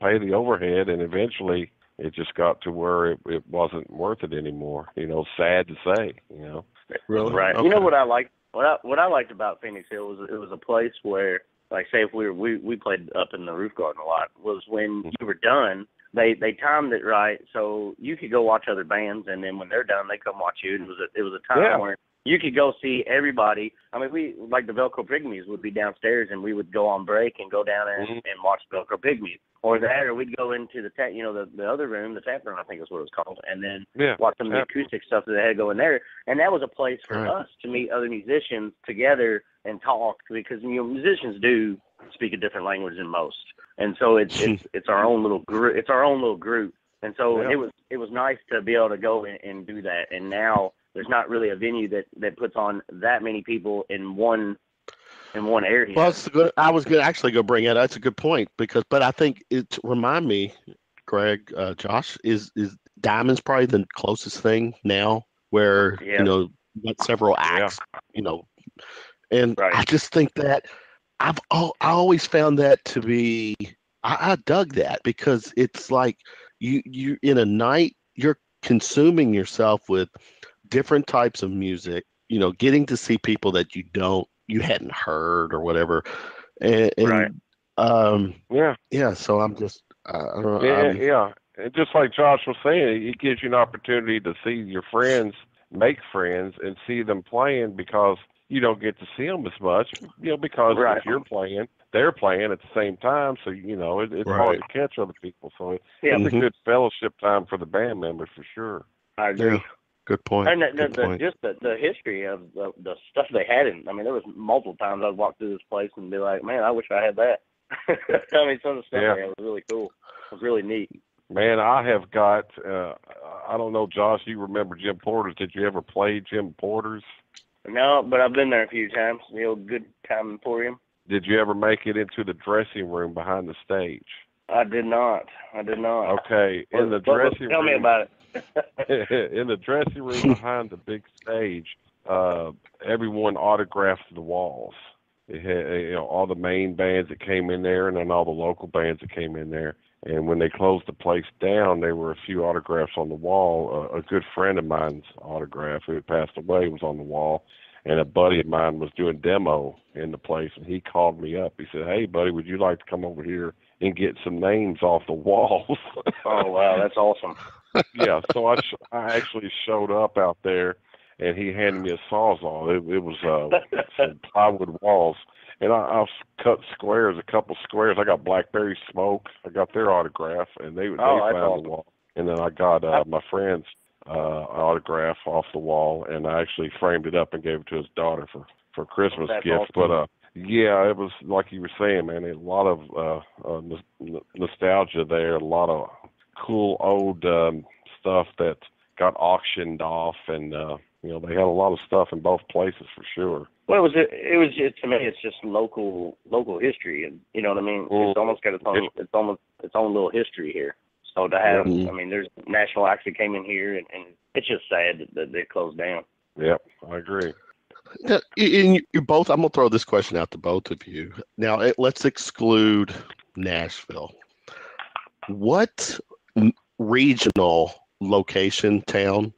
pay the overhead. And eventually, it just got to where it wasn't worth it anymore. You know, sad to say. You know, really. Right. Okay. You know what I liked? What I liked about Phoenix Hill was it was a place where, like, say, if we played up in the roof garden a lot, was when you were done. They timed it right, so you could go watch other bands, and then when they're done, they come watch you. And it was a time where you could go see everybody. I mean, we, like, the Velcro Pygmies would be downstairs, and we would go on break and go down there and watch Velcro Pygmies, or that, or we'd go into the other room, the tap room, I think is what it was called, and then watch some of the acoustic stuff that they had going there. And that was a place for us to meet other musicians together and talk, because musicians do speak a different language than most, and so it's our own little group. It's our own little group, and so it was nice to be able to go and do that. And now there's not really a venue that puts on that many people in one area. Well, it's good. I was going to actually go bring it. That's a good point, but I think it remind me, Greg, Josh, is Diamonds probably the closest thing now where several acts, and right. I just think that I always found that to be, I dug that, because it's like you in a night you're consuming yourself with different types of music, getting to see people that you hadn't heard or whatever. And right. So I'm just, I don't know. Yeah. Just like Josh was saying, it gives you an opportunity to see your friends, make friends, and see them playing, because you don't get to see them as much, because right. if you're playing, they're playing at the same time. So, it's right. hard to catch other people. So it's a good fellowship time for the band members for sure. I agree. Yeah. Good point. And good point. Just the history of the stuff they had there was multiple times I'd walk through this place and be like, man, I wish I had that. Some of the stuff there was really cool. It was really neat. Man, I have got, I don't know, Josh, you remember Jim Porter's. Did you ever play Jim Porter's? No, but I've been there a few times. The old Good Time Emporium. Did you ever make it into the dressing room behind the stage? I did not. Okay. In the dressing room. Tell me about it. In the dressing room behind the big stage, everyone autographed the walls. It had, all the main bands that came in there, and then all the local bands that came in there. And when they closed the place down, there were a few autographs on the wall. A good friend of mine's autograph, who had passed away, was on the wall. And a buddy of mine was doing demo in the place, and he called me up. He said, hey, buddy, would you like to come over here and get some names off the walls? Oh, wow, that's awesome. Yeah, so I actually showed up out there, and he handed me a Sawzall. It was some plywood walls. And I cut squares, a couple squares. I got Blackberry Smoke. I got their autograph, and they found the wall. And then I got my friend's autograph off the wall, and I actually framed it up and gave it to his daughter for Christmas gift. Awesome. But it was like you were saying, man. A lot of nostalgia there. A lot of cool old stuff that got auctioned off, and they had a lot of stuff in both places for sure. Well, it was just, to me, it's just local history, and you know what I mean. Well, it's almost got its own little history here. So to have, there's national acts that came in here, and it's just sad that they closed down. Yep, I agree. Now, you both, I'm gonna throw this question out to both of you. Now, let's exclude Nashville. What regional location, town?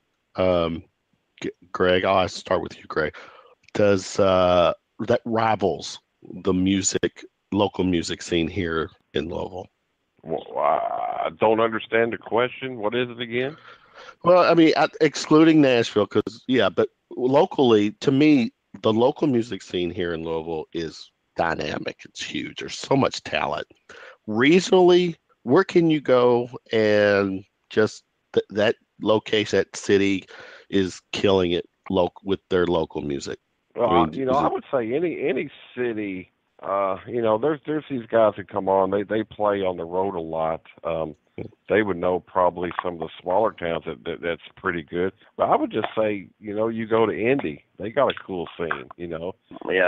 Greg, I'll start with you, Greg. Does that rivals the local music scene here in Louisville? Well, I don't understand the question. What is it again? Well, excluding Nashville, but locally, to me, the local music scene here in Louisville is dynamic. It's huge. There's so much talent. Regionally, where can you go and just that location, that city is killing it with their local music? Well, I would say any city, there's these guys that come on. They play on the road a lot. They would know probably some of the smaller towns that's pretty good. But I would just say, you go to Indy. They got a cool scene, Yeah,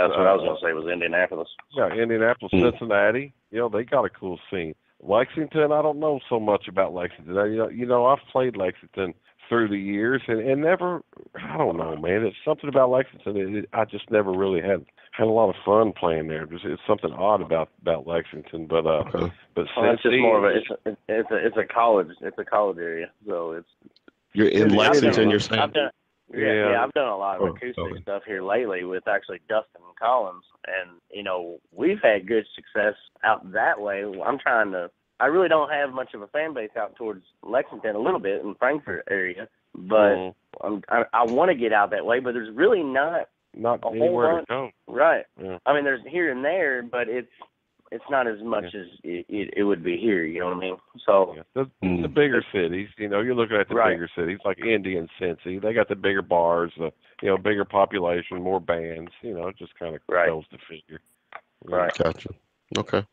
that's what I was going to say, was Indianapolis. Yeah, Indianapolis, Cincinnati. They got a cool scene. Lexington, I don't know so much about Lexington. I've played Lexington through the years, and never, I don't know, man. It's something about Lexington. I just never really had a lot of fun playing there. It's something odd about Lexington, but it's just more of it's a college area, so it's. You're in Lexington, you're saying. I've done a lot of acoustic stuff here lately with actually Dustin Collins, and we've had good success out that way. I really don't have much of a fan base out towards Lexington, a little bit in Frankfort area, but I want to get out that way. But there's really not a whole lot. Right. Yeah. There's here and there, but it's It's not as much as it would be here, you know what I mean? So the bigger cities, you know, you're looking at the bigger cities like Indy and Cincy. They got the bigger bars, the bigger population, more bands. You know, it just kind of tells the figure. Right. Gotcha. Okay.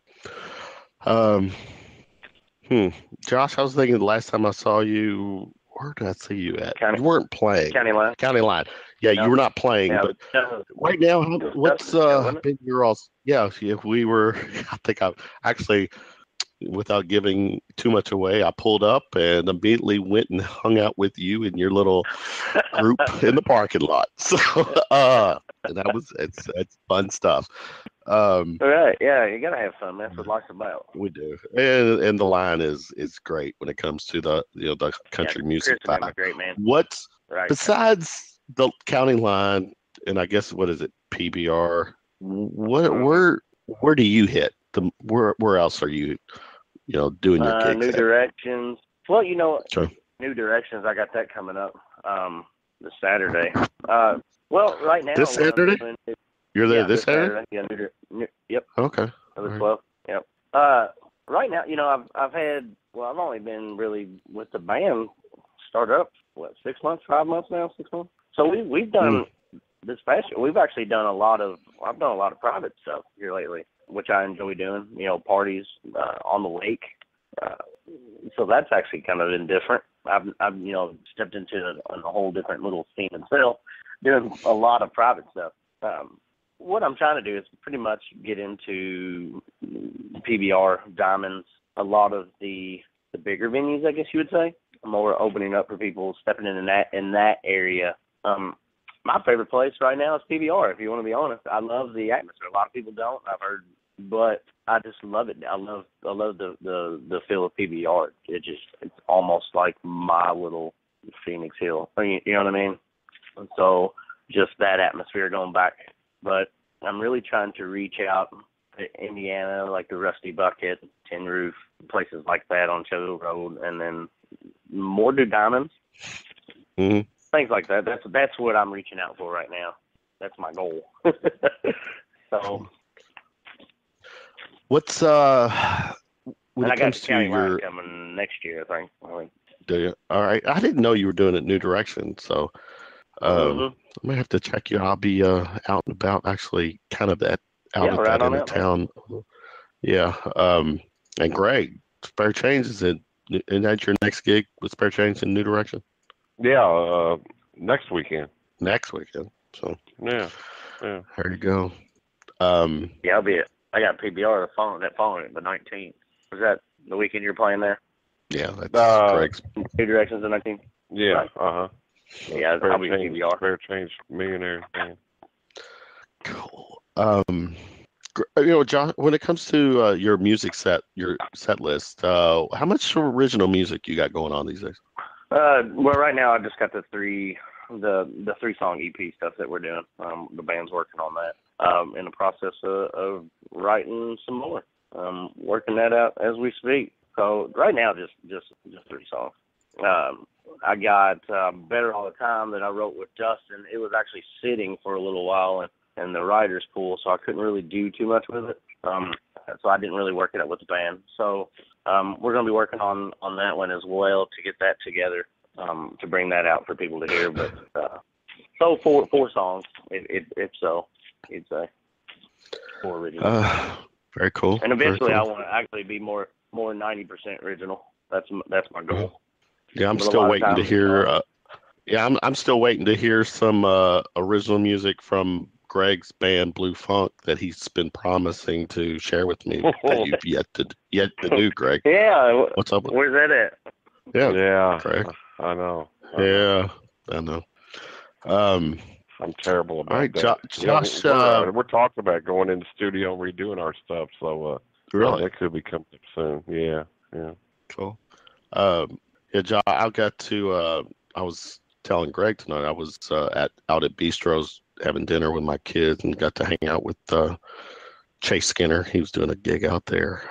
Josh, I was thinking the last time I saw you, where did I see you at? You weren't playing. County Line. Yeah, no, you were not playing. No, but right now, what's been your all's? Yeah, if we were, I think I actually, without giving too much away, I pulled up and immediately went and hung out with you and your little group in the parking lot. So and that was it's fun stuff. All right, yeah, you gotta have fun. That's what life's about. We do, and the line is great when it comes to the the country music. Great, man. What's besides the County Line and I guess what is it PBR? Where do you hit the where else are you doing your gigs? New Directions. Well, New Directions. I got that coming up this Saturday. Well, right now this Saturday. You're there this Saturday? Yeah, yep. Okay. Right. Yep. Right now, I've had, I've only been really with the band start up, 6 months? So we've done this past year, we've actually done I've done a lot of private stuff here lately, which I enjoy doing, parties on the lake. So that's actually kind of been different. I've stepped into a whole different little scene itself, doing a lot of private stuff. What I'm trying to do is pretty much get into PBR, Diamonds, a lot of the bigger venues, I guess you would say. More opening up for people, stepping in that area. My favorite place right now is PBR, if you want to be honest. I love the atmosphere. A lot of people don't, I've heard, but I just love it. I love the feel of PBR. It's almost like my little Phoenix Hill. You know what I mean? So just that atmosphere going back. But I'm really trying to reach out to Indiana, like the Rusty Bucket, Tin Roof, places like that on Channel Road, and then more do Diamonds, things like that. That's what I'm reaching out for right now. That's my goal. So, what's when it comes to your coming next year? I think. Do you? All right. I didn't know you were doing it New Direction, so. I might have to check you. I'll be out and about, actually, kind of out in the town. Man. Yeah. And Greg, Spare Change is in. Isn't that your next gig with Spare Change in New Direction? Yeah. Next weekend. So. Yeah. There you go. Yeah, I'll be it. I got PBR following the 19th. Was that the weekend you're playing there? Yeah, that's Greg's. New Directions the 19th. Yeah. Right. Uh huh. Yeah, probably PBR. Fair Change Millionaires. Man. Cool. John, when it comes to your music set, your set list, how much original music you got going on these days? Well, right now I just got the 3-song EP stuff that we're doing. The band's working on that. In the process of writing some more. Working that out as we speak. So right now, just 3 songs. I got Better All the Time that I wrote with Dustin. It was actually sitting for a little while in the writer's pool, so I couldn't really do too much with it. So I didn't really work it out with the band. So we're going to be working on that one as well to get that together, to bring that out for people to hear. But so 4 songs, if so, you'd say. 4 original. Very cool. And eventually I want to actually be more 90% original. That's my goal. Yeah, I'm still waiting to hear. I'm still waiting to hear some original music from Greg's band Blue Funk that he's been promising to share with me that you've yet to do, Greg. Yeah, what's up? Where's that at? Yeah, Greg. I know. I know. I'm terrible about that. All right, Josh, we're talking about going in the studio and redoing our stuff, so really, that could be coming up soon. Yeah. Cool. Yeah, John, I got to. I was telling Greg tonight. I was out at Bistro's having dinner with my kids and got to hang out with Chase Skinner. He was doing a gig out there.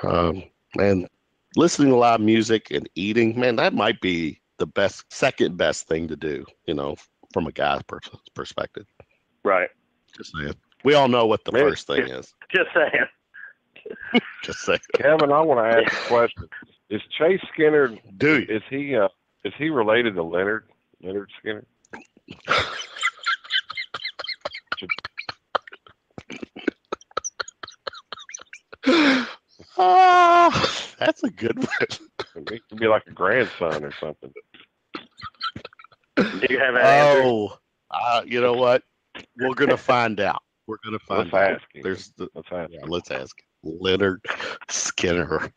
And listening to live music and eating, man, that might be the second best thing to do. From a guy's perspective. Right. Just saying. We all know what the first thing is. Just saying. Just saying. Kevin, I want to ask a question. Is Chase Skinner? Is he related to Leonard Skinner? That's a good one. He could be like a grandson or something. Do you have an answer? Oh, you know what? We're gonna find out. We're gonna find out. Ask him. Let's ask him. Leonard Skinner.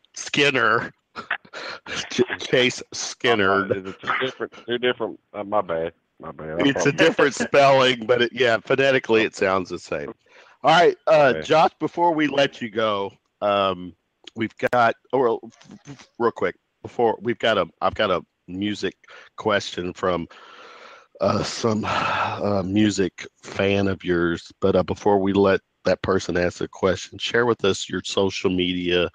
Chase Skinner. It's a different. They're different. My bad. It's a different spelling, but phonetically it sounds the same. All right, Josh. Before we let you go, we've got real quick. Before we've got I've got a music question from some music fan of yours. But before we let that person ask a question, share with us your social media,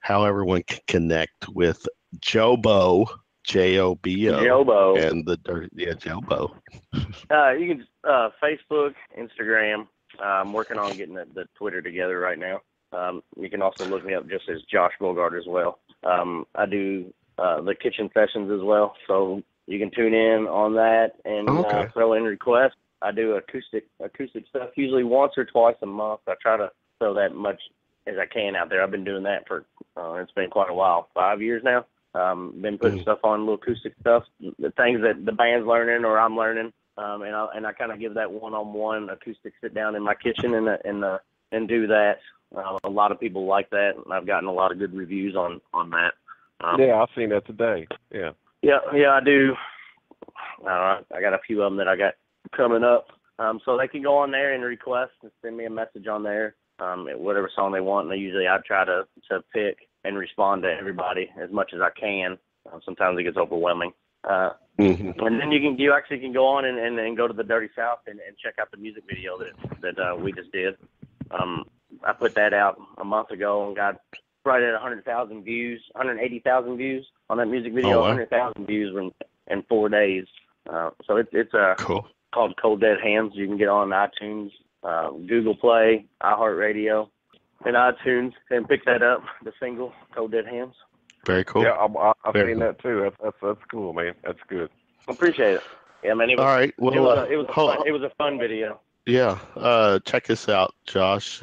how everyone can connect with Jobo, J-O-B-O. Jobo. And the Dirty, Jobo. You can Facebook, Instagram. I'm working on getting the Twitter together right now. You can also look me up just as Josh Bogart as well. I do the kitchen sessions as well, so you can tune in on that and throw in requests. I do acoustic stuff usually once or twice a month. I try to throw that much as I can out there. I've been doing that for it's been quite a while, 5 years now. Been putting stuff on, little acoustic stuff, the things that the band's learning or I'm learning, and I kind of give that one-on-one acoustic sit down in my kitchen and do that. A lot of people like that, and I've gotten a lot of good reviews on that. I've seen that today. Yeah, I do. I got a few of them that I got coming up. So they can go on there and request and send me a message on there, whatever song they want. And I try to pick and respond to everybody as much as I can. Sometimes it gets overwhelming. And then you actually can go on and go to the Dirty South and check out the music video that we just did. I put that out a month ago and got right at 100,000 views, 180,000 views on that music video. 100,000 views in 4 days. So it's called Cold Dead Hands. You can get on iTunes, Google Play, iHeartRadio, and iTunes, and pick that up, the single Cold Dead Hands. Very cool. Yeah, I've seen that too. That's cool, man. That's good. I appreciate it. Yeah, man. All right. Well, it was a fun video. Yeah, check us out, Josh.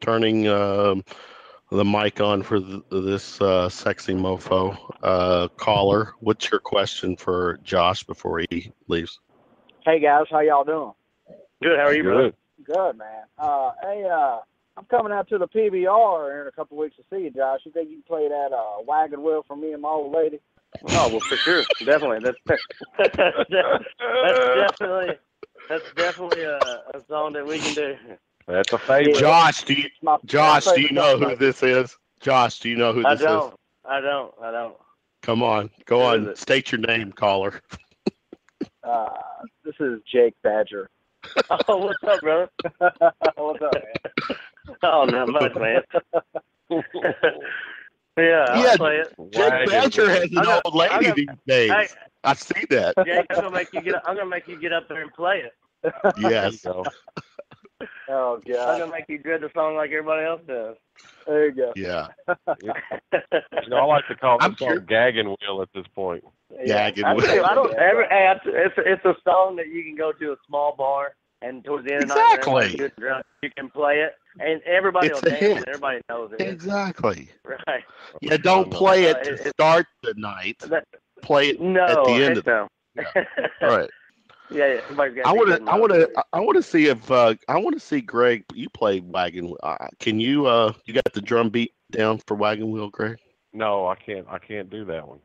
Turning the mic on for this sexy mofo caller. What's your question for Josh before he leaves? Hey guys, how y'all doing? Good. How are you, brother? Good, man. Hey, I'm coming out to the PBR in a couple weeks to see you, Josh. You think you can play that Wagon Wheel for me and my old lady? Oh, well, for sure, definitely. That's definitely. That's definitely a song that we can do. That's a favorite. Josh, do you know who this is? Josh, do you know who this is? I don't. Come on. Go on. State your name, caller. This is Jake Badger. Oh, what's up, brother? What's up, man? Oh, not much, man. I'll play it. Jake Badger has an old lady these days. I see that. Jake, I'm gonna make you get up there and play it. Yes. Oh god. I'm gonna make you dread the song like everybody else does. There you go. Yeah. I like to call this song Gagging Wheel at this point. Yeah. Gagging Wheel. I don't ever. It's a song that you can go to a small bar and towards the end of the night, you can play it, and everybody will dance. And everybody knows it. Exactly. Right. Yeah. Don't play it to start the night. Play it at the end of it. Yeah. All right. Yeah. I want to see if I want to see Greg. You play Wagon Wheel. Can you? You got the drum beat down for Wagon Wheel, Greg? No, I can't. I can't do that one.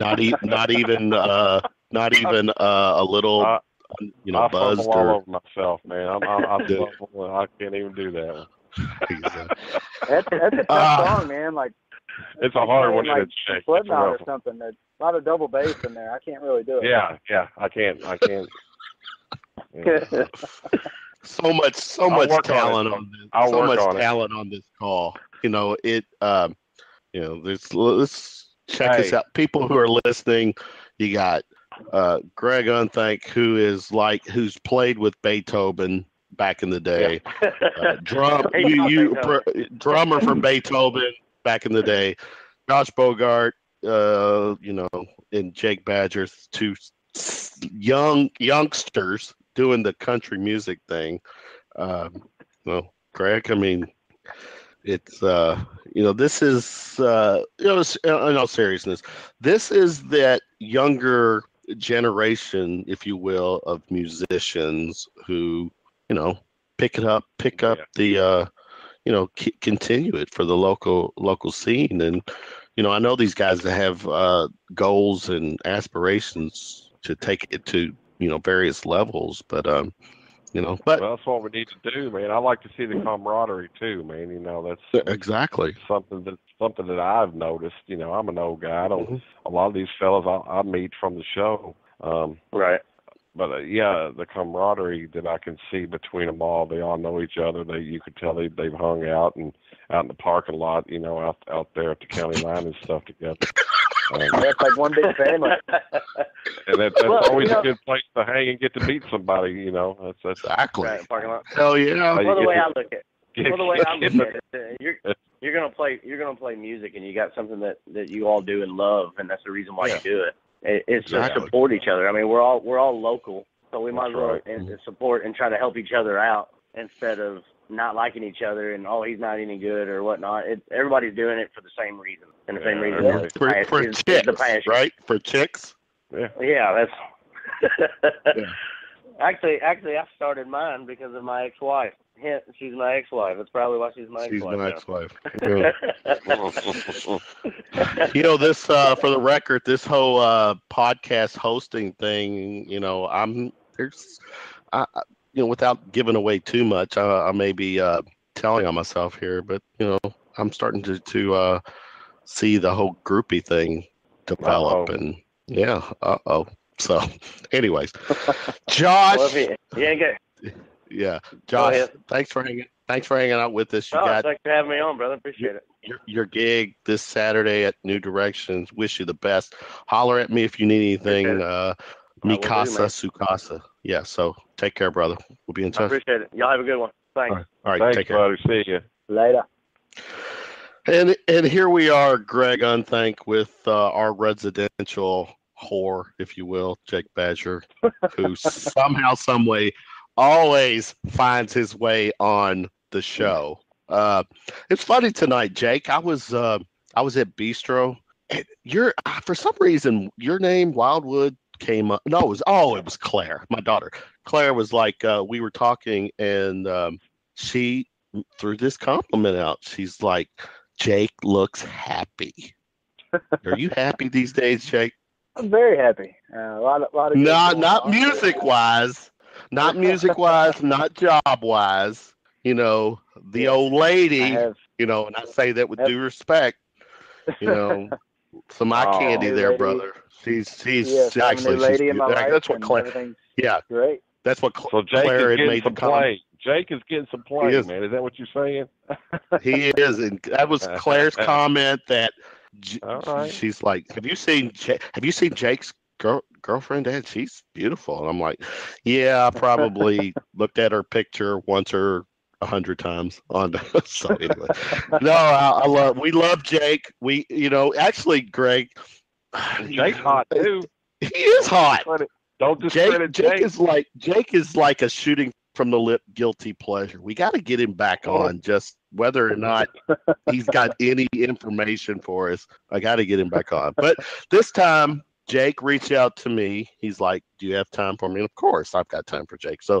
Not even a little. I buzzed all over myself, man. I can't even do that one. That's a tough song, man. Like. It's a hard one to check. Slipknot or something. There's a lot of double bass in there. I can't really do it. Yeah. I can't. Yeah. so much talent on this. Call. You know it. Let's check this out. People who are listening, you got Greg Unthank, who's played with Beethoven, back in the day. Yeah. Drummer for Beethoven back in the day. Josh Bogart, and Jake Badger, two youngsters doing the country music thing. Greg, I mean, it's this is in all seriousness, this is that younger generation, if you will, of musicians who pick up the continue it for the local scene. And I know these guys that have goals and aspirations to take it to various levels, but But that's what we need to do, man. I like to see the camaraderie too, man. That's exactly something that I've noticed. I'm an old guy. I don't. Mm-hmm. A lot of these fellas I meet from the show, right? But the camaraderie that I can see between them all—they all know each other. You could tell they've hung out and out in the parking lot, out there at the county line and stuff together. That's like one big family, and that's always a good place to hang and get to meet somebody. That's exactly. Right, hell yeah! The way I look at it, you're gonna play music, and you got something that you all do and love, and that's the reason why you do it. It's exactly. To support each other. I mean, we're all local, so we might as well support and try to help each other out instead of not liking each other and he's not any good or whatnot. Everybody's doing it for the same reason and the same reason. Right. For chicks, right? For chicks. Yeah, that's. Yeah. Actually, I started mine because of my ex-wife. She's my ex-wife. That's probably why she's my ex-wife. This, for the record, this whole podcast hosting thing, without giving away too much, I may be telling on myself here, but, I'm starting to see the whole groupie thing develop. Uh-oh. And yeah. Uh-oh. So anyways, Josh, Josh, thanks for hanging out with us. Thanks for having me on, brother. Appreciate it. Your gig this Saturday at New Directions. Wish you the best. Holler at me if you need anything. Mikasa Sukasa. Yeah. So take care, brother. We'll be in touch. I appreciate it. Y'all have a good one. Thanks. All right. Take care. Brother. See you later. And here we are, Greg Unthank, with our residential whore, if you will, Jake Badger, who somehow, some way, always finds his way on the show. It's funny tonight, Jake. I was at Bistro. And for some reason, your name Wildwood came up. No, it was Claire, my daughter. Claire was like, we were talking, and she threw this compliment out. She's like, Jake looks happy. Are you happy these days, Jake? I'm very happy. A lot of not music-wise, not job-wise. The old lady. And I say that with due respect. Some eye candy there, lady. Brother. She's actually lady in my life. That's what Claire. Yeah, great. That's what Claire had made the comment. Jake is getting some play, man. Is that what you're saying? He is, and that was Claire's comment that. Right. She's like, have you seen Jake's girlfriend? Dad, she's beautiful. And I'm like, yeah, I probably looked at her picture once or 100 times on. So anyway, no, we love Jake. We, actually, Greg, Jake's hot too. He is hot. Don't discredit Jake. Jake is like a shooting from the lip guilty pleasure. We got to get him back on, just whether or not he's got any information for us. I got to get him back on. But this time, Jake reached out to me. He's like, do you have time for me? And of course, I've got time for Jake. So,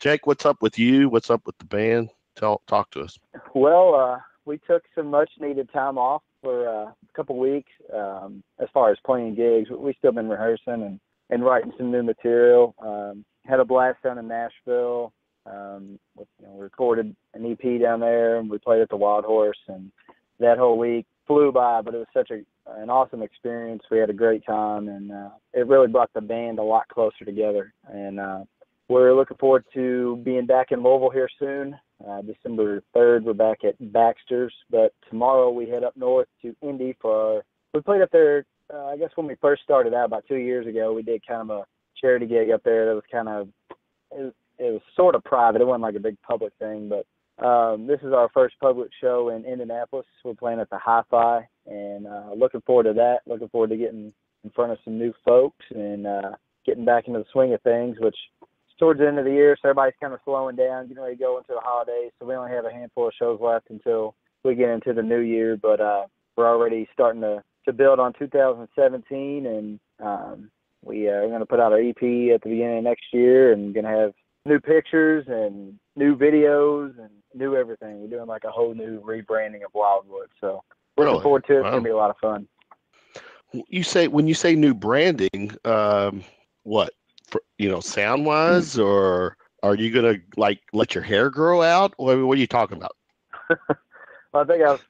Jake, what's up with you? What's up with the band? Talk to us. Well, we took some much-needed time off for a couple weeks as far as playing gigs. We've still been rehearsing and writing some new material. Had a blast down in Nashville. We recorded an EP down there, and we played at the Wild Horse, and that whole week flew by, but it was such an awesome experience. We had a great time, and it really brought the band a lot closer together. And we're looking forward to being back in Louisville here soon. December 3rd, we're back at Baxter's, but tomorrow we head up north to Indy we played up there, I guess when we first started out about 2 years ago, we did kind of a charity gig up there that was kind of, it was sort of private. It wasn't like a big public thing, but this is our first public show in Indianapolis. We're playing at the Hi-Fi, and looking forward to that. Looking forward to getting in front of some new folks and getting back into the swing of things, which is towards the end of the year, so everybody's kind of slowing down, getting ready to go into the holidays. So we only have a handful of shows left until we get into the new year, but we're already starting to build on 2017, and we are going to put out our EP at the beginning of next year, and going to have new pictures and new videos and new everything. We're doing like a whole new rebranding of Wildwood, so we're looking forward to it. Wow. It's going to be a lot of fun. You say, when you say new branding, what, for, you know, sound wise, or are you going to like let your hair grow out? What are you talking about? Well, I think I've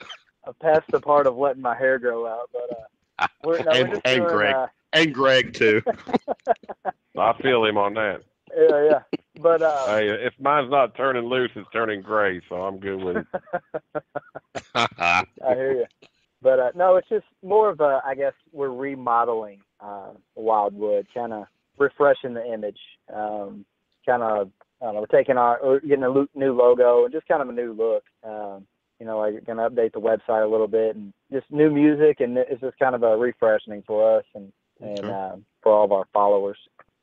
passed the part of letting my hair grow out, but Greg too. I feel him on that. Yeah. But hey, if mine's not turning loose, it's turning gray, so I'm good with it. I hear you. But no, it's just more of a, I guess we're remodeling Wildwood, kind of refreshing the image, kind of. We're taking we're getting a new logo and just kind of a new look. You know, like going to update the website a little bit and just new music, and it's just kind of a refreshing for us and for all of our followers.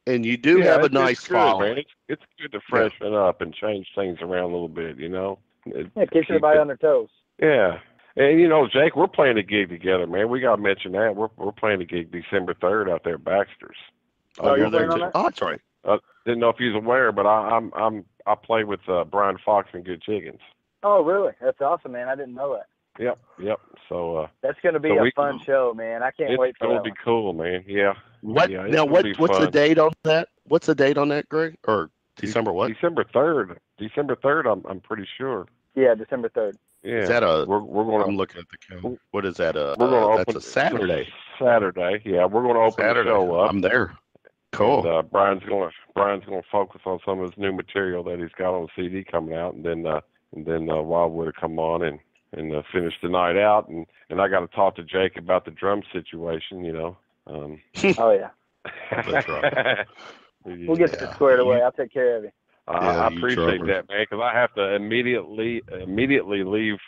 And you do have a nice following. It's good to freshen up and change things around a little bit, you know. It keeps everybody on their toes. Yeah. And, you know, Jake, we're playing a gig together, man. We got to mention that. We're playing a gig December 3rd out there at Baxter's. Oh, you're there too? Oh, that's right. I didn't know if he's aware, but I play with Brian Fox and Good Chickens. Oh, really? That's awesome, man. I didn't know that. Yep. So that's going to be a fun show, man. I can't wait for that. It's going to be cool, man. Yeah. What's the date on that? What's the date on that, Greg? Or December what? December 3rd. December 3rd. I'm pretty sure. Yeah, December 3rd. Yeah. Is that we're going? I'm looking at the calendar. What is that? We're going to open. That's a Saturday. Saturday. Yeah, we're going to open Saturday. The show up. I'm there. Cool. And, Brian's gonna focus on some of his new material that he's got on CD coming out, and then Wildwood will come on and finish the night out. And I got to talk to Jake about the drum situation, you know. Oh yeah. That's right. We'll get it squared away. I'll take care of you. I appreciate that, man, because I have to immediately leave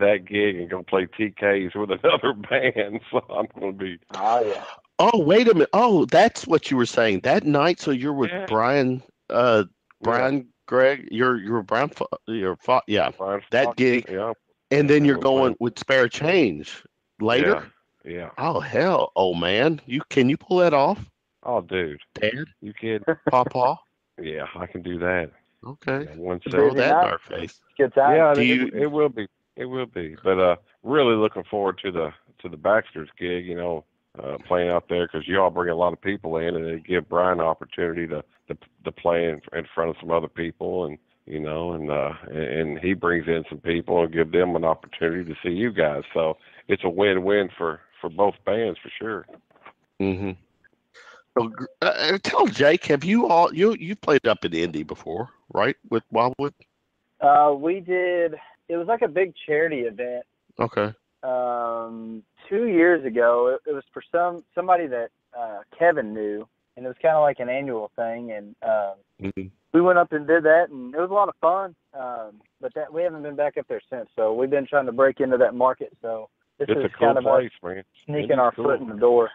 that gig and go play TK's with another band. So I'm gonna be. Oh yeah. Oh, wait a minute. Oh, that's what you were saying that night. So you're with Brian, Greg, you're Brian, Brian that Fox, gig. Yeah. And then you're going with Spare Change later. Yeah. Oh, hell. Oh man. Can you pull that off? Oh dude. Dad, you kid. Papa. Yeah, I can do that. Okay. Once throw that in our face. Yeah, it will be. But really looking forward to the Baxter's gig, you know. Playing out there because y'all bring a lot of people in, and they give Brian an opportunity to play in front of some other people, and you know, and he brings in some people and give them an opportunity to see you guys. So it's a win-win for both bands for sure. Mm-hmm. So, tell Jake, have you all you played up in Indy before, right? With Wildwood? We did. It was like a big charity event. Okay. 2 years ago, it was for somebody that Kevin knew, and it was kind of like an annual thing. And we went up and did that, and it was a lot of fun. But that we haven't been back up there since, so we've been trying to break into that market. So it's is cool kind of place, man. Sneaking our foot in the door.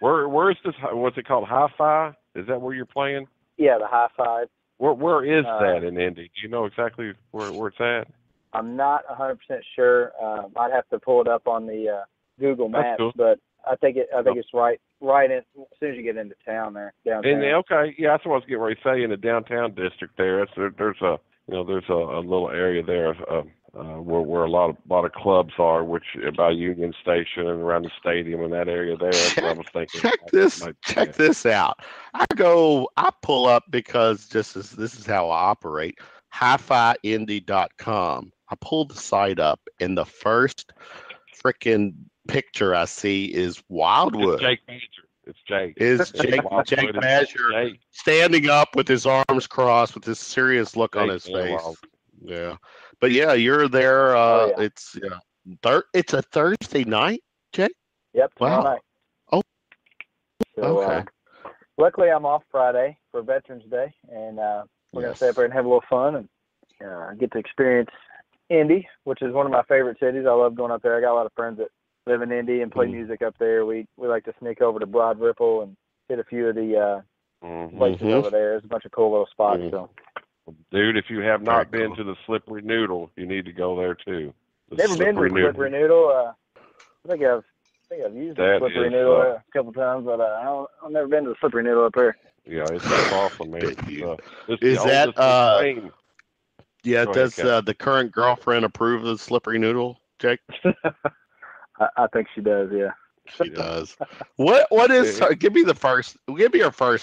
Where is this? What's it called? Hi-Fi? Is that where you're playing? Yeah, the Hi-Fi. Where is that in Indy? Do you know exactly where it's at? I'm not 100% sure. I'd have to pull it up on the Google Maps, cool. But I think it's right in, as soon as you get into town there. Downtown. That's what I was getting ready to say. In the downtown district there, there's a little area there where a lot of clubs are, which by Union Station and around the stadium and that area there. That's what I was thinking. Check this out. I pull up because this is how I operate. HiFiIndy.com. I pulled the site up, and the first freaking picture I see is Wildwood. It's Jake. Jake Badger standing up with his arms crossed, with this serious look on his face. Wild. Yeah, but yeah, you're there. It's a Thursday night, Jake. Yep. Wow. Night. Oh. So, okay. Luckily, I'm off Friday for Veterans Day, and we're going to stay up there and have a little fun and get to experience Indy, which is one of my favorite cities. I love going up there. I got a lot of friends that live in Indy and play music up there. We like to sneak over to Broad Ripple and hit a few of the places over there. There's a bunch of cool little spots. So, dude, if you have not been to the Slippery Noodle, you need to go there too. Never been to the Slippery Noodle. I think I've used the Slippery Noodle a couple times, but I've never been to the Slippery Noodle up here. Yeah, it's awesome, man. Is that yeah, does the current girlfriend approve of the Slippery Noodle, Jake? I think she does, yeah. She does. What is her, give me your first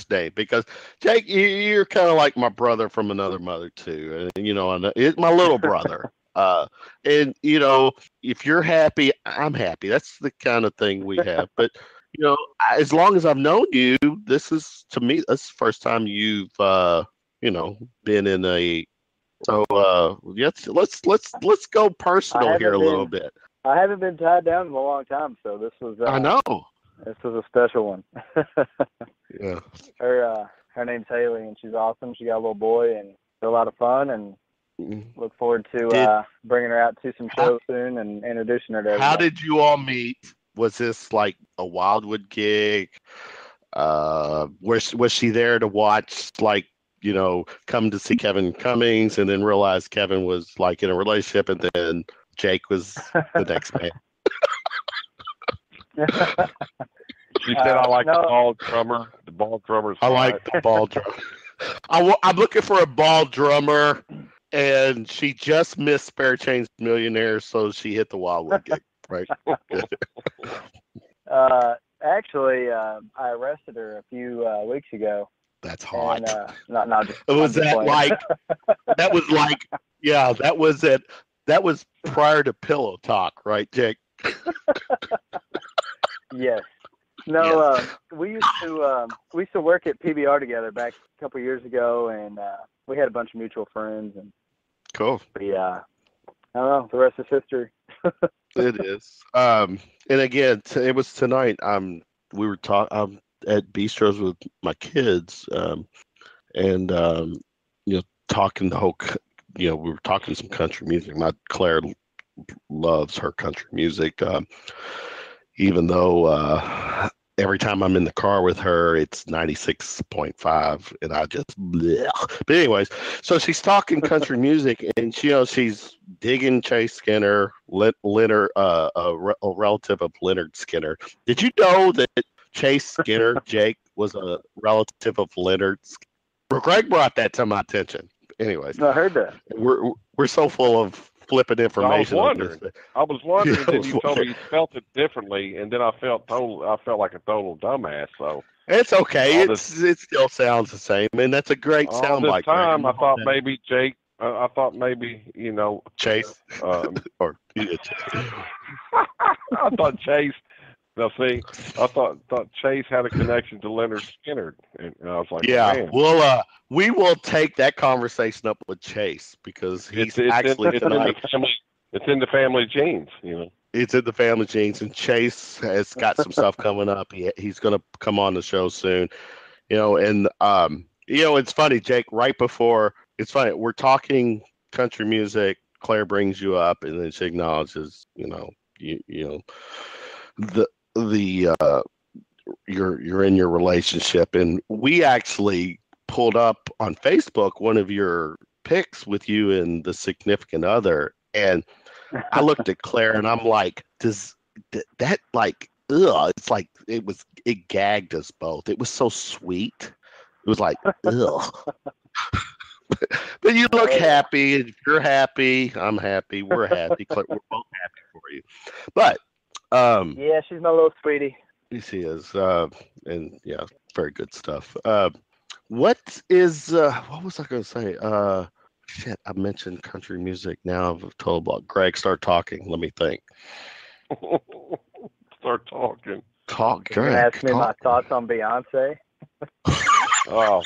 date, because Jake, you're kind of like my brother from another mother too. And it's my little brother. And if you're happy, I'm happy. That's the kind of thing we have. But as long as I've known you, this is, to me, this is the first time you've been in a. So let's go personal here little bit. I haven't been tied down in a long time, so this was. I know. This was a special one. Yeah. Her name's Haley, and she's awesome. She got a little boy, and they're a lot of fun, and look forward to bringing her out to some shows soon and introducing her to everybody. How did you all meet? Was this like a Wildwood gig? Was she there to watch, like, come to see Kevin Cummings, and then realize Kevin was like in a relationship, and then Jake was the next man? She said, "I like the ball drummer. The ball drummer's I like the ball drummer. I'm looking for a ball drummer," and she just missed Spare Change Millionaires, so she hit the Wildwood gig, right? Actually, I arrested her a few weeks ago. That's hot. And, not just, was that playing. That was prior to pillow talk, right, Jake? Yes. No, yes. We used to work at PBR together back a couple of years ago, and we had a bunch of mutual friends. And cool. Yeah. I don't know. The rest is history. It is. And again, it was tonight. We were talking. At Bistro's with my kids, talking the whole, we were talking some country music. My Claire loves her country music, even though every time I'm in the car with her, it's 96.5, and I just blech. But anyways, so she's talking country music, and she's digging Chase Skinner, Leonard, a relative of Leonard Skinner. Did you know that Chase Skinner, Jake, was a relative of Leonard Skinner? Greg brought that to my attention. Anyways, I heard that. We're so full of flipping information. I was wondering that you told me you felt it differently, and then I felt like a total dumbass. So it's okay. It still sounds the same, and that's a great sound. Like time, Greg. I thought maybe Jake. I thought maybe Chase or I thought Chase. Now, see, I thought Chase had a connection to Leonard Skinner, and I was like, "Yeah, man. We'll we will take that conversation up with Chase, because he's it's in the family genes, It's in the family genes, and Chase has got some stuff coming up. He's going to come on the show soon, And it's funny, Jake. We're talking country music. Claire brings you up, and then she acknowledges, you're in your relationship, and we actually pulled up on Facebook one of your pics with you and the significant other, and I looked at Claire and I'm like, it gagged us both. It was so sweet. It was like, ugh. But you look happy, and you're happy, I'm happy, we're happy, Claire, we're both happy for you. But yeah, she's my little sweetie. She is, and yeah, very good stuff. What was I going to say? Shit, I mentioned country music. Now I've told about Greg. Start talking. Let me think. Start talking. Talk, Greg. You ask me my thoughts on Beyonce. Oh,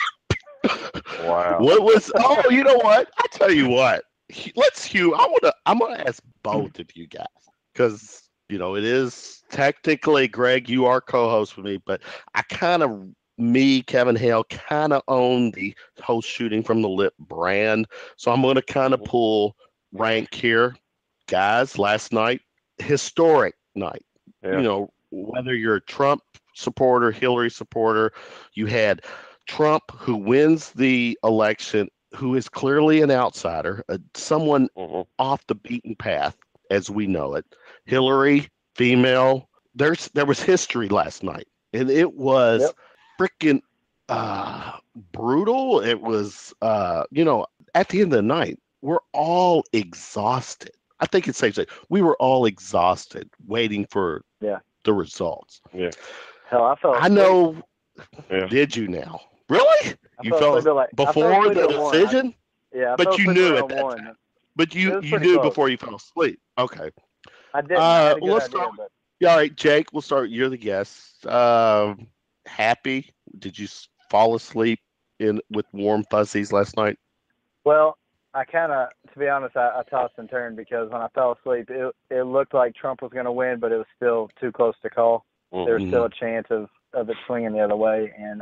wow. What was? Oh, you know what? I tell you what. I'm gonna ask both of you guys, because. It is technically, Greg, you are co-host with me, but I kind of me, Kevin Hale, kind of own the whole Shooting From the Lip brand. So I'm going to kind of pull rank here. Guys, last night, historic night. Yeah. You know, whether you're a Trump supporter, Hillary supporter, you had Trump, who wins the election, who is clearly an outsider, someone off the beaten path as we know it. Hillary, female. There was history last night, and it was freaking brutal. It was, you know, at the end of the night, we're all exhausted. I think it's safe to say we were all exhausted waiting for the results. Yeah. Hell, I felt. I know. Yeah. Did you now? Really? You felt like, before the decision? Yeah. But you knew at that time. But you knew close. Before you fell asleep. Okay. I did. Let's start. Yeah, all right, Jake, we'll start. You're the guest. Happy? Did you fall asleep with warm fuzzies last night? Well, I kind of, to be honest, I tossed and turned because when I fell asleep, it looked like Trump was going to win, but it was still too close to call. Mm-hmm. There was still a chance of it swinging the other way, and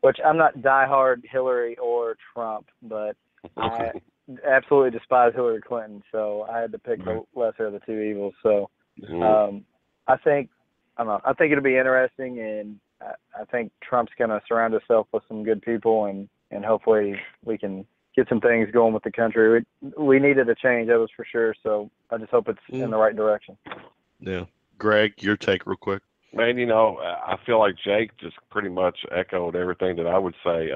which I'm not diehard Hillary or Trump, but I absolutely despise Hillary Clinton, so I had to pick the lesser of the two evils. So. Mm-hmm. I think it'll be interesting, and I think Trump's going to surround himself with some good people, and hopefully we can get some things going with the country. We needed a change, that was for sure. So I just hope it's in the right direction. Yeah. Greg, your take real quick. Man, you know, I feel like Jake just pretty much echoed everything that I would say,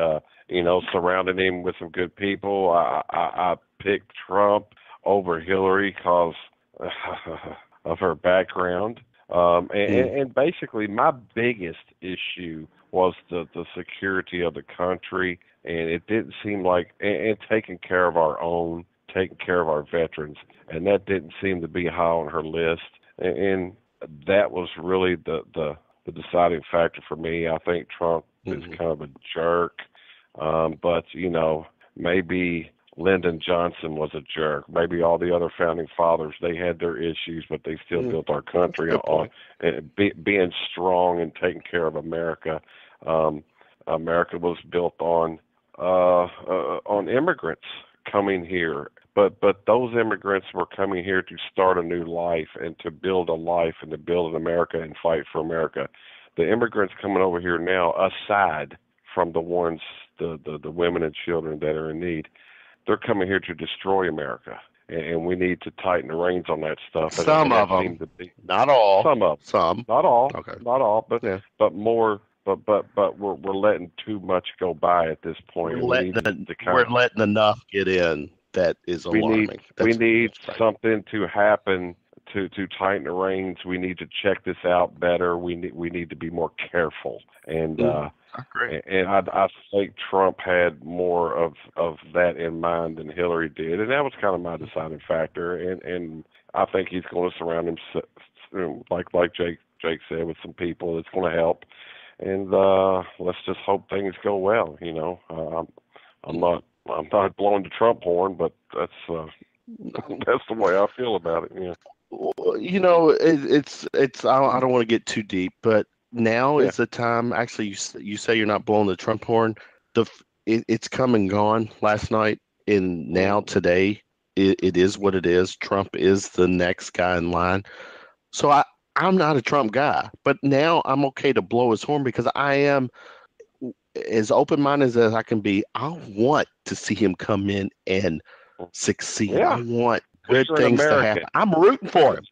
you know, surrounding him with some good people. I picked Trump over Hillary because of her background, and basically my biggest issue was the security of the country, and it didn't seem like and taking care of our own, taking care of our veterans, and that didn't seem to be high on her list, and that was really the deciding factor for me. I think Trump is kind of a jerk, but you know, maybe Lyndon Johnson was a jerk. Maybe all the other founding fathers, they had their issues, but they still built our country on being strong and taking care of America. America was built on immigrants coming here, but those immigrants were coming here to start a new life and to build a life and to build an America and fight for America. The immigrants coming over here now, aside from the ones, the women and children that are in need, they're coming here to destroy America, and we need to tighten the reins on that stuff. Some of them, not all. Some of them, not all. Okay, not all, but more. But we're letting too much go by at this point. We're letting enough get in. That is alarming. We need something to happen to tighten the reins. We need to check this out better. We need to be more careful, and. And I think Trump had more of that in mind than Hillary did, and that was kind of my deciding factor. And I think he's going to surround himself, like Jake said, with some people that's going to help. And let's just hope things go well. You know, I'm not blowing the Trump horn, but that's the way I feel about it. Yeah. You know, it's I don't want to get too deep, but. Now is the time. Actually, you say you're not blowing the Trump horn. It's come and gone last night, and now today it is what it is. Trump is the next guy in line. So I'm not a Trump guy, but now I'm okay to blow his horn because I am as open-minded as I can be. I want to see him come in and succeed. Yeah. I want good things to happen. I'm rooting for him.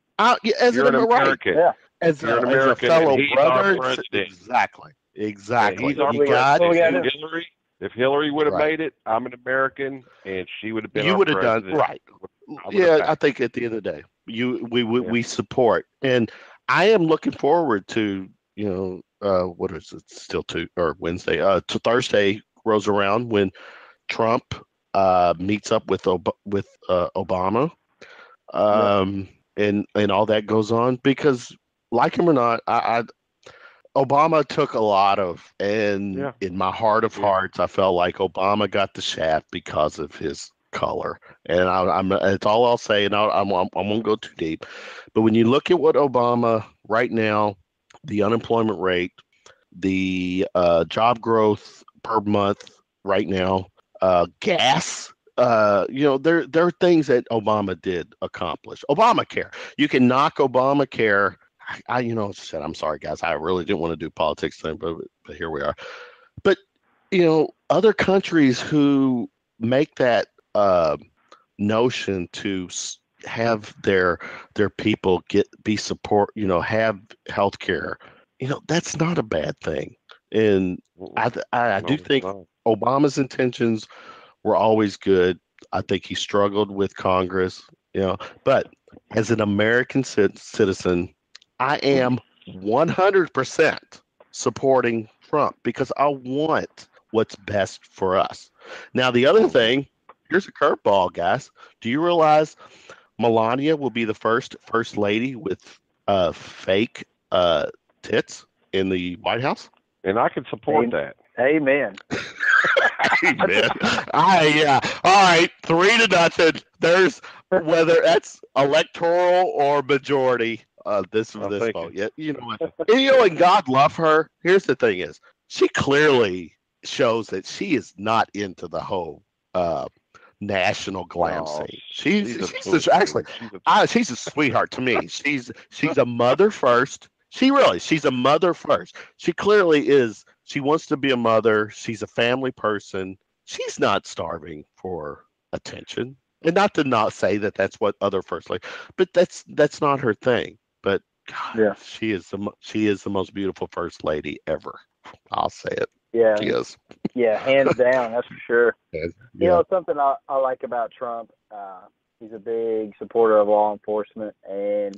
You're an American. Yeah. As a fellow brother, exactly. Yeah, if Hillary would have made it, I'm an American, and she would have been. You would have done right. I think at the end of the day, we support, and I am looking forward to what is it? Still Wednesday, to Thursday rolls around when Trump meets up with Obama, and all that goes on because. Like him or not, Obama took a lot of, and in my heart of hearts, I felt like Obama got the shaft because of his color. And it's all I'll say, and I won't go too deep. But when you look at what Obama right now, the unemployment rate, the job growth per month right now, gas. You know, there are things that Obama did accomplish. Obamacare. You can knock Obamacare. I you know, said, I'm sorry, guys, I really didn't want to do politics thing, but here we are. But, you know, other countries who make that notion to have their people be support, you know, have healthcare, you know, that's not a bad thing. And I do think Obama's intentions were always good. I think he struggled with Congress, you know, but as an American citizen, I am 100% supporting Trump because I want what's best for us. Now, the other thing, here's a curveball, guys. Do you realize Melania will be the first lady with fake tits in the White House? And I can support that. Amen. Amen. All right. 3-0. There's whether that's electoral or majority. This vote. Yeah, you know what? And, you know, and God love her. Here's the thing: is she clearly shows that she is not into the whole national glam scene. She's a sweetheart to me. She's a mother first. She's a mother first. She clearly is. She wants to be a mother. She's a family person. She's not starving for attention. And not to say that that's what other first lady, but that's not her thing. But God, yeah, she is the most beautiful first lady ever. I'll say it. Yeah, she is. Yeah, hands down, that's for sure. Yeah. You know, something I like about Trump. He's a big supporter of law enforcement, and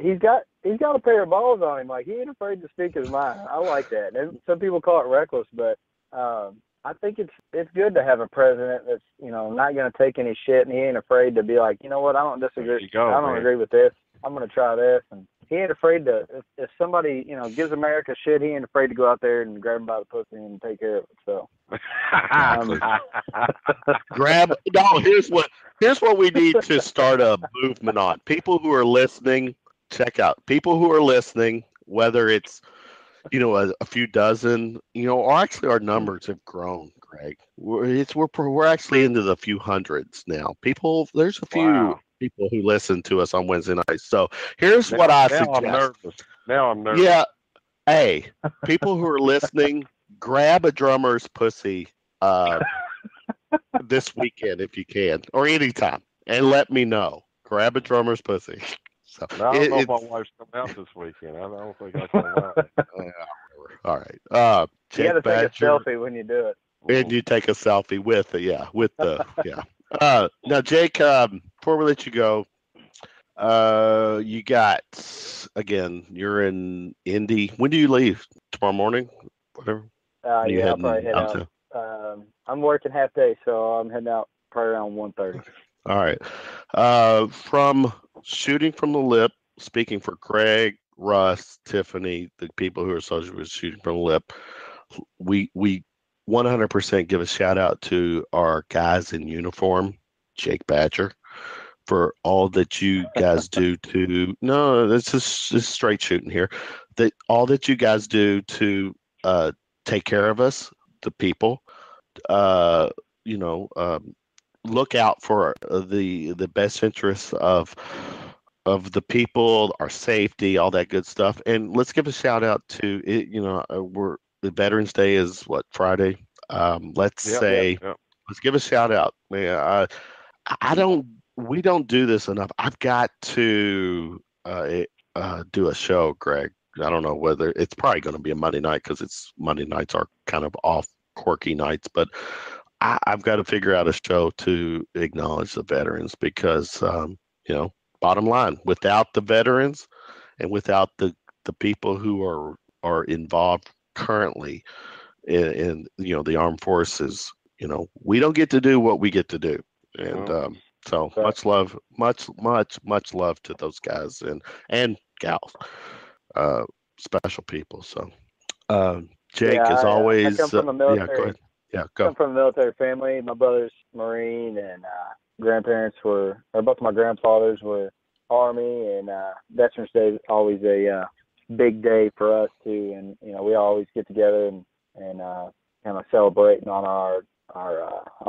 he's got a pair of balls on him. Like, he ain't afraid to speak his mind. I like that. And some people call it reckless, but I think it's good to have a president that's, you know, not going to take any shit, and he ain't afraid to be like, you know what, I don't disagree. I don't agree with this. I'm going to try this. And he ain't afraid to, if somebody, you know, gives America shit, he ain't afraid to go out there and grab him by the pussy and take care of it. So here's what we need to start a movement on. People who are listening, check out people who are listening, whether it's, you know, a few dozen, you know, actually our numbers have grown, Greg. We're actually into the few hundreds now. People, there's a few people who listen to us on Wednesday nights. So here's what I suggest. Now I'm nervous. Yeah. Hey, people who are listening, grab a drummer's pussy this weekend if you can, or anytime, and let me know. Grab a drummer's pussy. So, I don't know if my wife's coming out this weekend. I don't think I can lie. All right. You got to take a selfie when you do it. And you take a selfie with the. Now, Jake, before we let you go, you got, again, you're in Indy. When do you leave? Tomorrow morning? Whatever. I'll probably head out. I'm working half day, so I'm heading out probably around 1:30. All right. From Shooting From the Lip, speaking for Craig, Russ, Tiffany, the people who are associated with Shooting From the Lip, we 100% give a shout out to our guys in uniform, Jake Badger, for all that you guys do to this is straight shooting here, that all that you guys do to take care of us, the people, look out for the best interests of the people, our safety, all that good stuff. And let's give a shout out to it. You know, the Veterans Day is what, Friday? Let's give a shout out. Man, we don't do this enough. I've got to do a show, Greg. I don't know whether it's probably going to be a Monday night, because it's Monday nights are kind of off quirky nights, but I've got to figure out a show to acknowledge the veterans, because, you know, bottom line, without the veterans and without the people who are involved currently in, you know, the armed forces, you know, we don't get to do what we get to do. And so much love, much love to those guys and gals, special people. So Jake, as always, go ahead. Yeah, I'm from a military family. My brother's Marine, and both of my grandfathers were Army, and Veterans Day is always a big day for us too, and you know, we always get together and kind of celebrating on our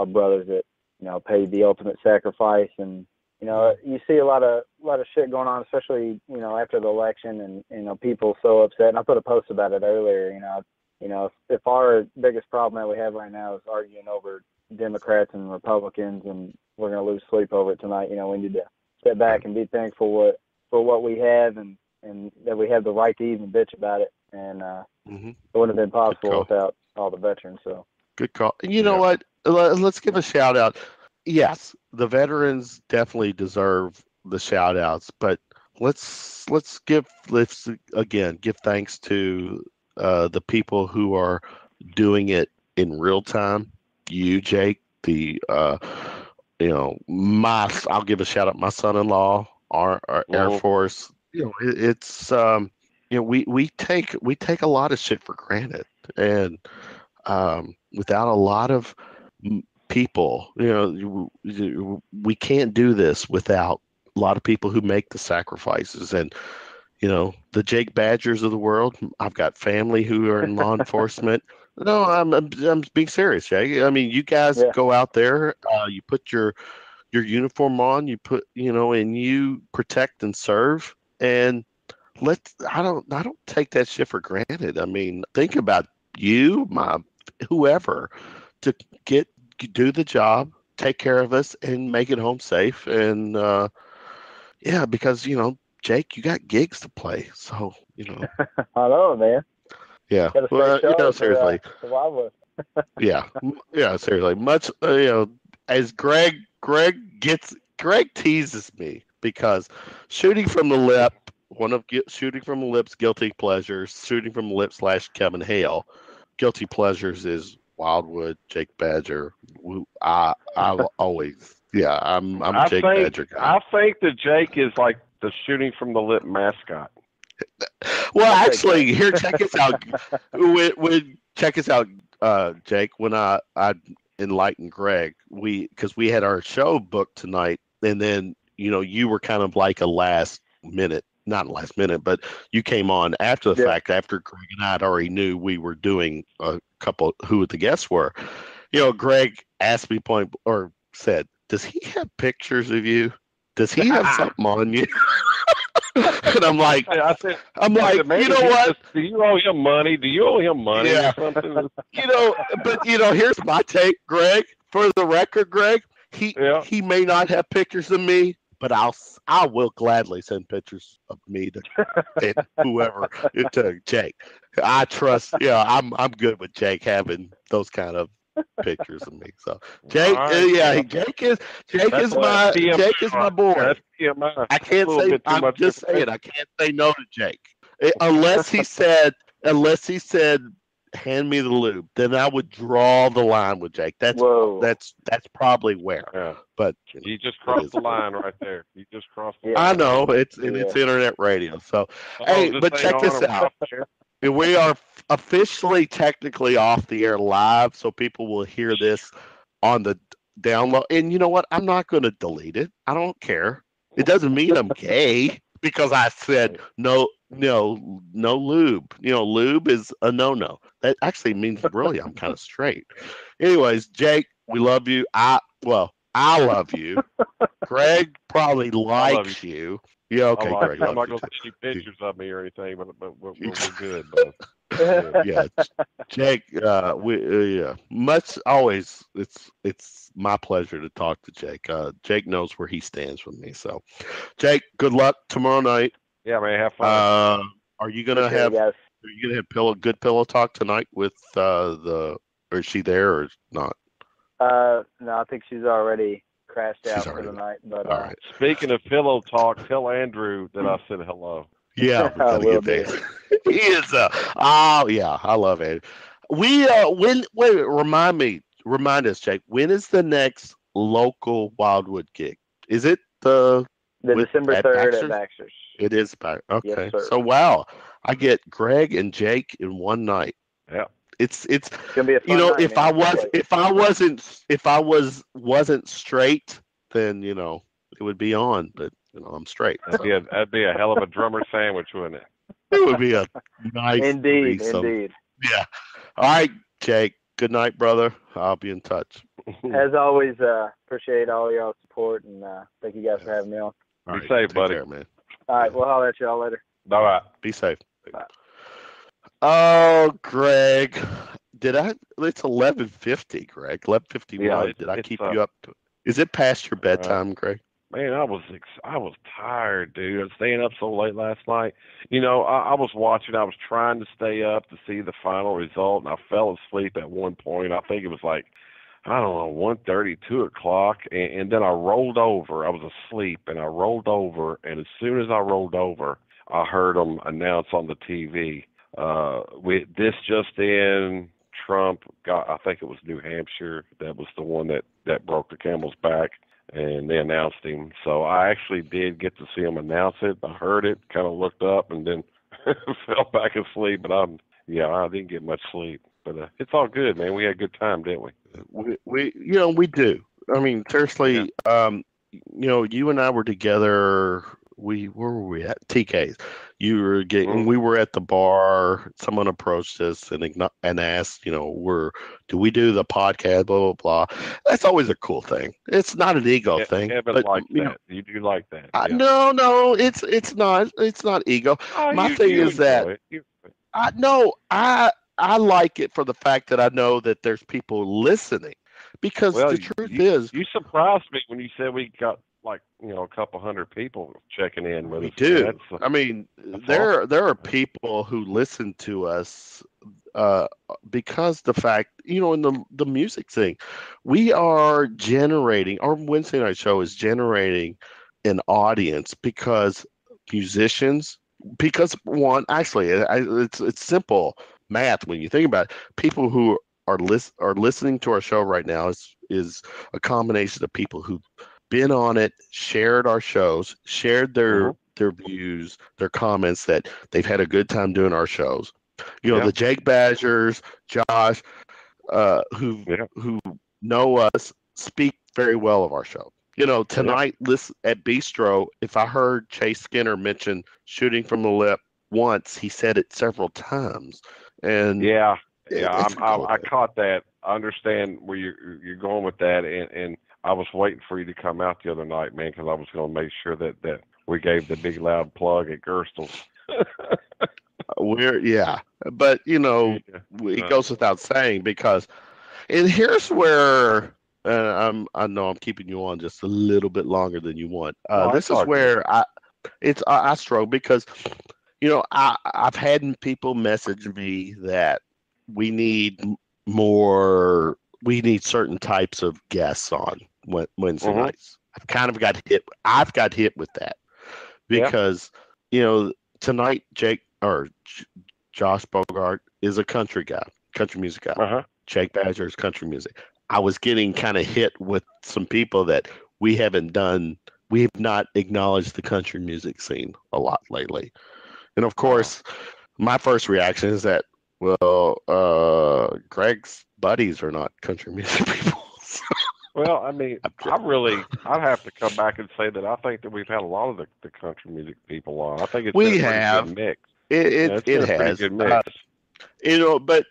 brothers that, you know, paid the ultimate sacrifice. And you know, you see a lot of shit going on, especially, you know, after the election, and you know, people so upset. And I put a post about it earlier. You know, if our biggest problem that we have right now is arguing over Democrats and Republicans, and we're gonna lose sleep over it tonight. You know, we need to step back and be thankful for what we have, and that we have the right to even bitch about it. And it wouldn't have been possible without all the veterans. So good call. You know what? Let's give a shout out. Yes, the veterans definitely deserve the shout outs, but let's give thanks to the people who are doing it in real time. You, Jake, I'll give a shout out my son-in-law, our Air Force. You know, it's we take a lot of shit for granted, and without a lot of people, you know, we can't do this without a lot of people who make the sacrifices. And you know, the Jake Badgers of the world. I've got family who are in law enforcement. No, I'm being serious, Jake. I mean, you guys go out there, you put your uniform on, and you protect and serve. And I don't take that shit for granted. I mean, think about whoever to do the job, take care of us, and make it home safe. And because you know, Jake, you got gigs to play, so you know. Hello, man. Yeah, well, you know, seriously. Yeah, seriously. Much, you know, as Greg teases me because Shooting From the Lip, one of Shooting From the Lip's guilty pleasures, Shooting From the Lip / Kevin Hale, guilty pleasures is Wildwood, Jake Badger. I'm a Jake Badger guy. I think that Jake is like the Shooting From the Lip mascot. Well, actually, here, check us out. Jake. When I enlightened Greg, because we had our show booked tonight, and then you know, you were kind of like not last minute, but you came on after the fact. After Greg and I had already knew we were doing a couple who the guests were. You know, Greg asked me said, "Does he have pictures of you? Does he have something on you?" And I'm like, you know what? Do you owe him money? Yeah. Or something? You know, but you know, here's my take, Greg. For the record, Greg, he may not have pictures of me, but I will gladly send pictures of me to whoever to Jake. I trust. Yeah, I'm good with Jake having those kind of pictures of me. So Jake, Jake is my boy. I can't say. I'm just saying. I can't say no to Jake unless he said, "Hand me the lube." Then I would draw the line with Jake. That's probably where. Yeah. But you just crossed the line right there. You just crossed. I know it's internet radio. So but check this out. We are officially, technically off the air live, so people will hear this on the download. And you know what? I'm not going to delete it. I don't care. It doesn't mean I'm gay because I said no lube. You know, lube is a no-no. That actually means really I'm kind of straight. Anyways, Jake, we love you. I love you. Greg probably likes you. Yeah, okay, Greg. I'm not going to see pictures of me or anything, but we're good. But, Jake. Always. It's my pleasure to talk to Jake. Jake knows where he stands with me. So, Jake, good luck tomorrow night. Yeah, man, have fun. Are you gonna have good pillow talk tonight with Or is she there or not? No, I think she's already crashed out for the night. But all right. Speaking of pillow talk, tell Andrew that I said hello. Yeah, we're gonna get there. He is. I love it. We remind us, Jake. When is the next local Wildwood gig? Is it the December 3rd at Baxter's? It is Baxter. Okay. Yes, so wow, I get Greg and Jake in one night. Yeah. It's gonna be a fun night, if man. If I wasn't straight, then you know it would be on. But you know I'm straight. That'd be a hell of a drummer sandwich, wouldn't it? It would be a nice indeed, threesome. Indeed. Yeah. All right, Jake. Good night, brother. I'll be in touch. As always, appreciate all y'all's support, and thank you guys for having me on. All right, be safe, buddy. Care, man. All right, we'll holler at y'all later. All right. Be safe. Bye. Oh, Greg. Did I? It's 11:50, Greg. 11:51. Yeah, did I keep you up to it? Is it past your bedtime, Greg? Man, I was tired, dude. I was staying up so late last night. You know, I was watching. I was trying to stay up to see the final result, and I fell asleep at one point. I think it was like, I don't know, 1:30, 2 o'clock, and then I rolled over. I was asleep, and I rolled over, and as soon as I rolled over, I heard them announce on the TV, with this just in, Trump got, I think it was New Hampshire, that was the one that broke the camel's back. And they announced him. So I actually did get to see him announce it. I heard it, kind of looked up, and then fell back asleep. But I didn't get much sleep. But it's all good, man. We had a good time, didn't we? We you know, we do. I mean, seriously, yeah. You know, you and I were together. Where were we at? TK's. You were getting. Mm-hmm. We were at the bar. Someone approached us and asked, you know, do we do the podcast? Blah blah blah. That's always a cool thing. It's not an ego thing. Kevin likes that. Know, you do like that. Yeah. No, it's not. It's not ego. Oh, my thing is that I like it for the fact that I know that there's people listening, because the truth is, you surprised me when you said we got, like, you know, a couple hundred people checking in with us. Dude, I mean, there are people who listen to us because the fact, you know, in the music thing, we are generating, our Wednesday night show is generating an audience because musicians, because one, actually, it's simple math when you think about it. People who are listening to our show right now is a combination of people who been on it, shared our shows, shared their views, their comments that they've had a good time doing our shows. You know, the Jake Badgers, Josh, who know us, speak very well of our show. You know, tonight listen, at Bistro, if I heard Chase Skinner mention Shooting From the Lip once, he said it several times. And I caught that. I understand where you're going with that, and I was waiting for you to come out the other night, man, because I was going to make sure that we gave the big loud plug at Gerstle's. But, you know, it goes without saying, because, and here's where, I know I'm keeping you on just a little bit longer than you want. This is where I struggle, because, you know, I've had people message me that we need more. We need certain types of guests on Wednesday nights. I've got hit with that because, you know, tonight Jake or Josh Bogart is a country music guy. Jake Badger is country music. I was getting kind of hit with some people that we have not acknowledged the country music scene a lot lately. And of course, my first reaction is that, well, Greg's buddies are not country music people. So. Well, I mean, I'd have to come back and say that I think that we've had a lot of the country music people on. I think it's been a good mix. It has. Good mix. You know, but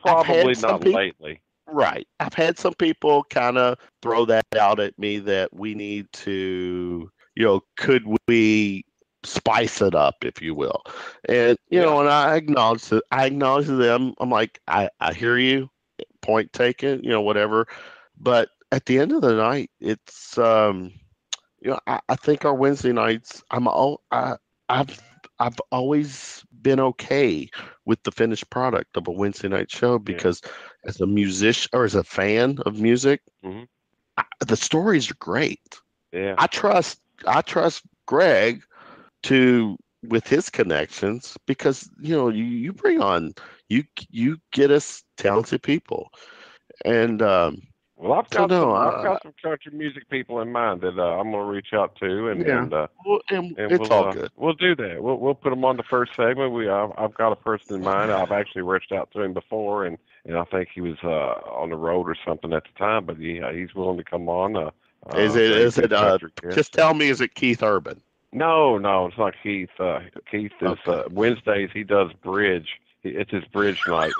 probably not lately. Right. I've had some people kind of throw that out at me that we need to, you know, could we spice it up, if you will, and you know, and I acknowledge them. I'm like, I hear you, point taken, you know, whatever. But at the end of the night, it's you know, I think our Wednesday nights, I've always been okay with the finished product of a Wednesday night show, because as a musician or as a fan of music, the stories are great. Yeah, I trust Greg to, with his connections, because, you know, you bring on, you get us talented people. And I've got some country music people in mind that I'm going to reach out to, and it's all good. We'll do that. We'll put them on the first segment. I've got a person in mind. I've actually reached out to him before, and I think he was on the road or something at the time, but he's willing to come on. Is it? Just tell me, is it Keith Urban? No, it's not Keith. Keith is Wednesdays. He does bridge. It's his bridge night.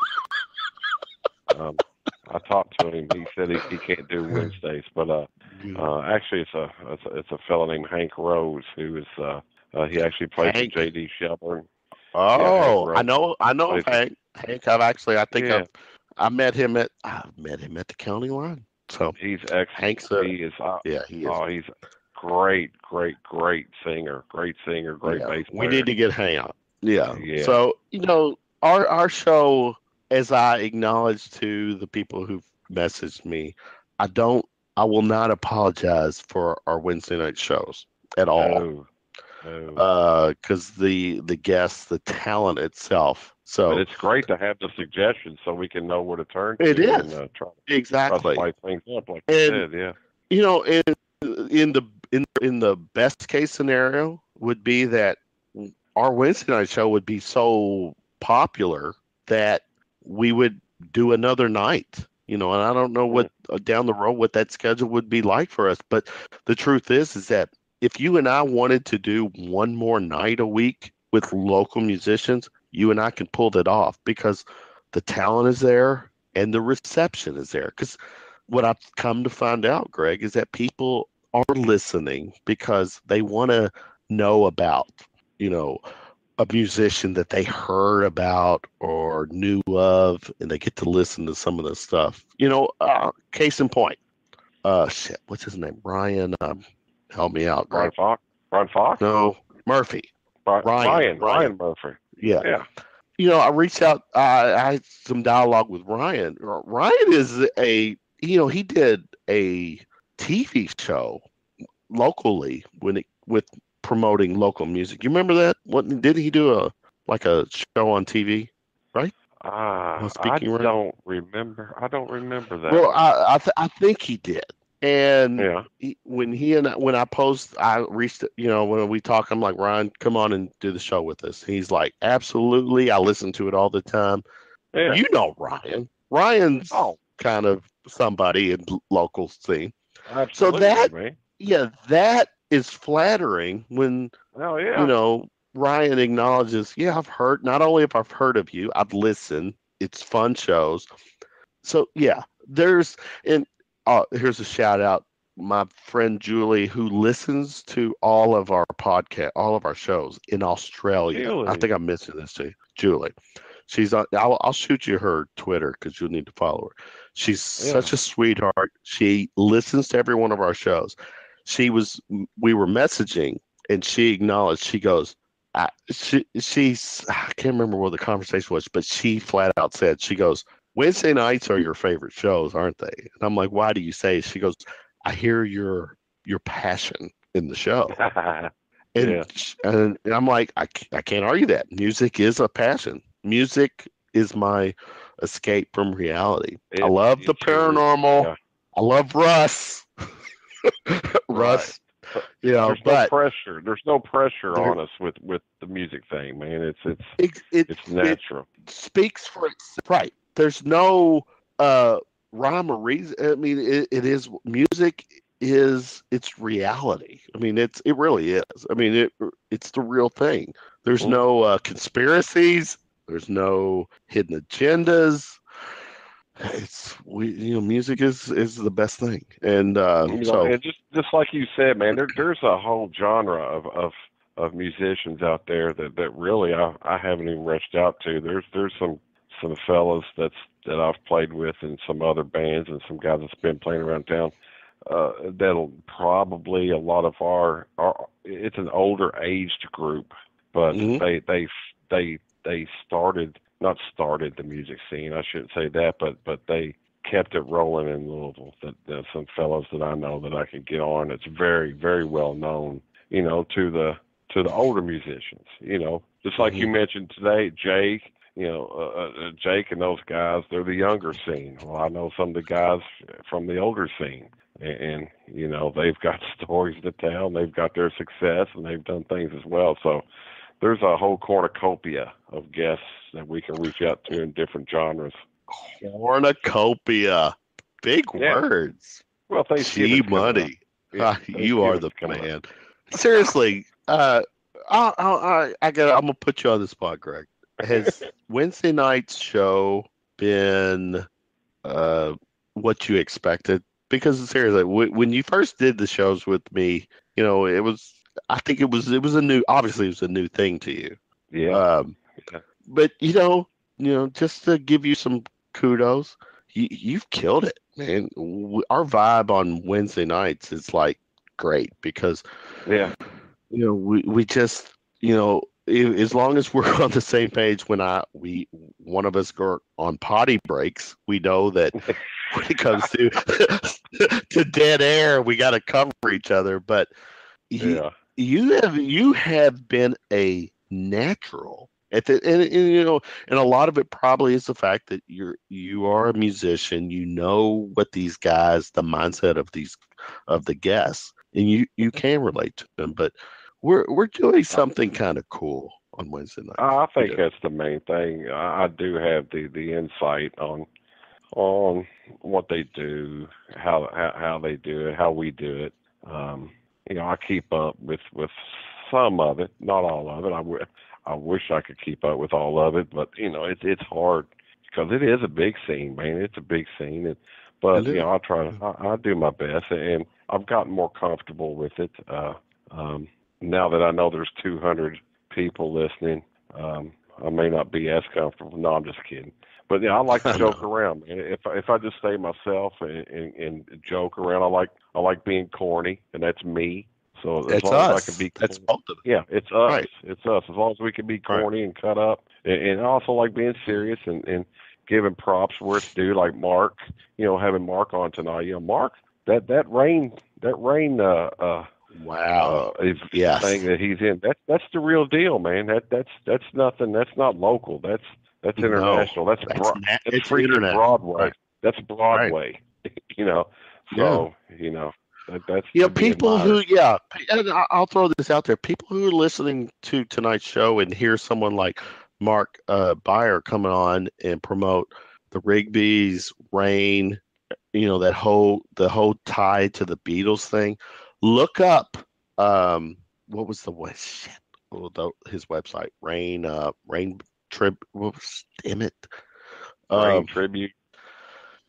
I talked to him. He said he can't do Wednesdays, but actually, it's a fellow named Hank Rose who is he actually plays for J.D. Shelburne. Oh, yeah, I know Hank. Hank, I met him at the County Line. So he's Hank's. He is. Oh, he's great singer. Great bass player. We need to get Hank out. Yeah. So our show. As I acknowledge to the people who've messaged me, I will not apologize for our Wednesday night shows at all. No. Because the guests, the talent itself. So but it's great to have the suggestions so we can know where to turn. Try to play things up like you said. Yeah. You know, in the best case scenario would be that our Wednesday night show would be so popular that we would do another night, and I don't know what down the road, what that schedule would be like for us. But the truth is that if you and I wanted to do one more night a week with local musicians, you and I can pull that off because the talent is there and the reception is there. Because what I've come to find out, Greg, is that people are listening because they want to know about, a musician that they heard about or knew of, and they get to listen to some of the stuff. Case in point, what's his name? Brian, help me out. Brian Fox? Brian Fox? No, Murphy. Brian Murphy. Yeah. I reached out, I had some dialogue with Ryan. Ryan is he did a TV show locally with promoting local music. You remember that? What did he do a show on TV, right? Don't remember. I don't remember that. Well, I think he did. And when I post, I reached, when we talk, I'm like, Ryan, come on and do the show with us. He's like, absolutely. I listen to it all the time. Yeah. Ryan. Ryan's kind of somebody in local scene. Absolutely. So that is flattering when Ryan acknowledges, I've heard, not only if I've heard of you, I've listened, it's fun shows. So here's a shout out, my friend Julie, who listens to all of our podcast, all of our shows in Australia. Really? I think I mentioned this to you. Julie, she's on, I'll shoot you her Twitter because you'll need to follow her. She's such a sweetheart. She listens to every one of our shows. We were messaging and she acknowledged, she goes, I can't remember what the conversation was, but she flat out said, she goes, Wednesday nights are your favorite shows, aren't they? And I'm like, why do you say? She goes, I hear your passion in the show. And I'm like, I can't argue that. Music is a passion. Music is my escape from reality. I love the paranormal. Yeah. I love Russ. Russ, right. There's no pressure on us with the music thing, man. It's natural. It speaks for itself. Right. There's no rhyme or reason. I mean, it is music. Is its reality? I mean, it really is. I mean, it's the real thing. There's no conspiracies. There's no hidden agendas. Music is the best thing, and and just like you said, man, there's a whole genre of musicians out there that really I haven't even reached out to. There's some fellas that I've played with, and some other bands, and some guys that's been playing around town. That'll probably a lot of our it's an older aged group, but they not started the music scene. I shouldn't say that, but they kept it rolling in Louisville. That some fellows that I know that I could get on. It's very, very well known, to the older musicians. Just like you mentioned today, Jake. Jake and those guys. They're the younger scene. Well, I know some of the guys from the older scene, and they've got stories to tell. They've got their success, and they've done things as well. So. There's a whole cornucopia of guests that we can reach out to in different genres. Cornucopia. Big words. Well, thanks. G Money. You are the man. Seriously, I'm gonna put you on the spot, Greg. Has Wednesday night's show been what you expected? Because seriously, when you first did the shows with me, you know, it was. I think it was a new thing to you. Yeah. But you know, just to give you some kudos, you've killed it, man. Our vibe on Wednesday nights is like great because, yeah, you know, we just, you know, as long as we're on the same page, when one of us go on potty breaks, we know that when it comes to dead air, we got to cover each other. But you have been a natural at the and you know, and a lot of it probably is the fact that you are a musician. You know what these guys, the mindset of the guests, and you can relate to them. But we're doing something kind of cool on Wednesday night. I think that's the main thing. I do have the insight on what they do, how they do it, how we do it. You know, I keep up with some of it, not all of it. I wish I could keep up with all of it, but you know, it's hard because it is a big scene, man. It's a big scene, but you know, I do my best, and I've gotten more comfortable with it. Now that I know there's 200 people listening, I may not be as comfortable. No, I'm just kidding. But yeah, I like to joke around. If I just stay myself and joke around, I like being corny, and that's me. So as long as I can be corny, that's both of them. Yeah, it's us. Right. It's us. As long as we can be corny and cut up, and I also like being serious and giving props where it's due. Like Mark, you know, having Mark on tonight. You know, Mark, that rain. Wow! Thing that he's in, that's the real deal, man. That's nothing. That's not local. That's international. No, that's freaking Broadway. Right. That's Broadway. Right. You know, so you know that's. Yeah, people who and I'll throw this out there. People who are listening to tonight's show and hear someone like Mark Beyer coming on and promote the Rigby's, Rain, you know, the whole tie to the Beatles thing. Look up what was the one? Shit. Oh, his website, RainTribute.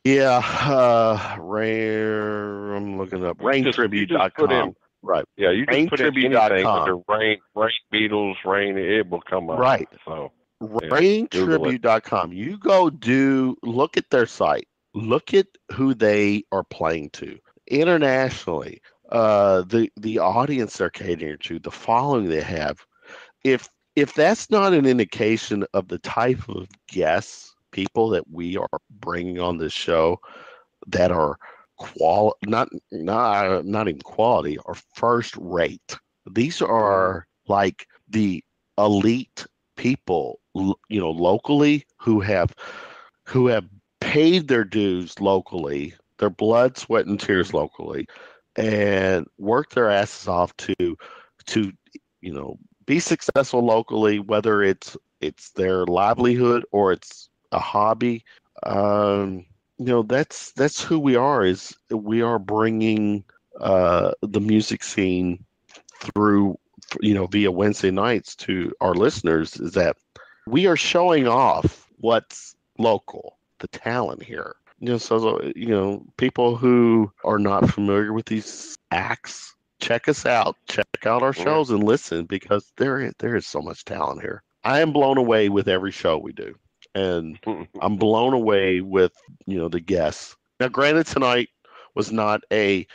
Yeah, Rain. I'm looking up RainTribute.com. Right. Yeah, you can put in anything under Rain Beatles, Rain. It will come up. Right. So RainTribute.com. You go look at their site. Look at who they are playing to internationally. The audience they're catering to, the following they have, if that's not an indication of the type of guests, people that we are bringing on this show that are not even quality, are first rate. These are like the elite people, you know, locally who have paid their dues locally, their blood, sweat, and tears locally, and work their asses off to you know, be successful locally, whether it's their livelihood or it's a hobby. You know, that's who we are. Is we are bringing the music scene through, you know, via Wednesday nights to our listeners. Is that we are showing off what's local, the talent here. You know, so, you know, people who are not familiar with these acts, check us out. Check out our shows and listen, because there is so much talent here. I am blown away with every show we do. And I'm blown away with, you know, the guests. Now, granted, tonight was not a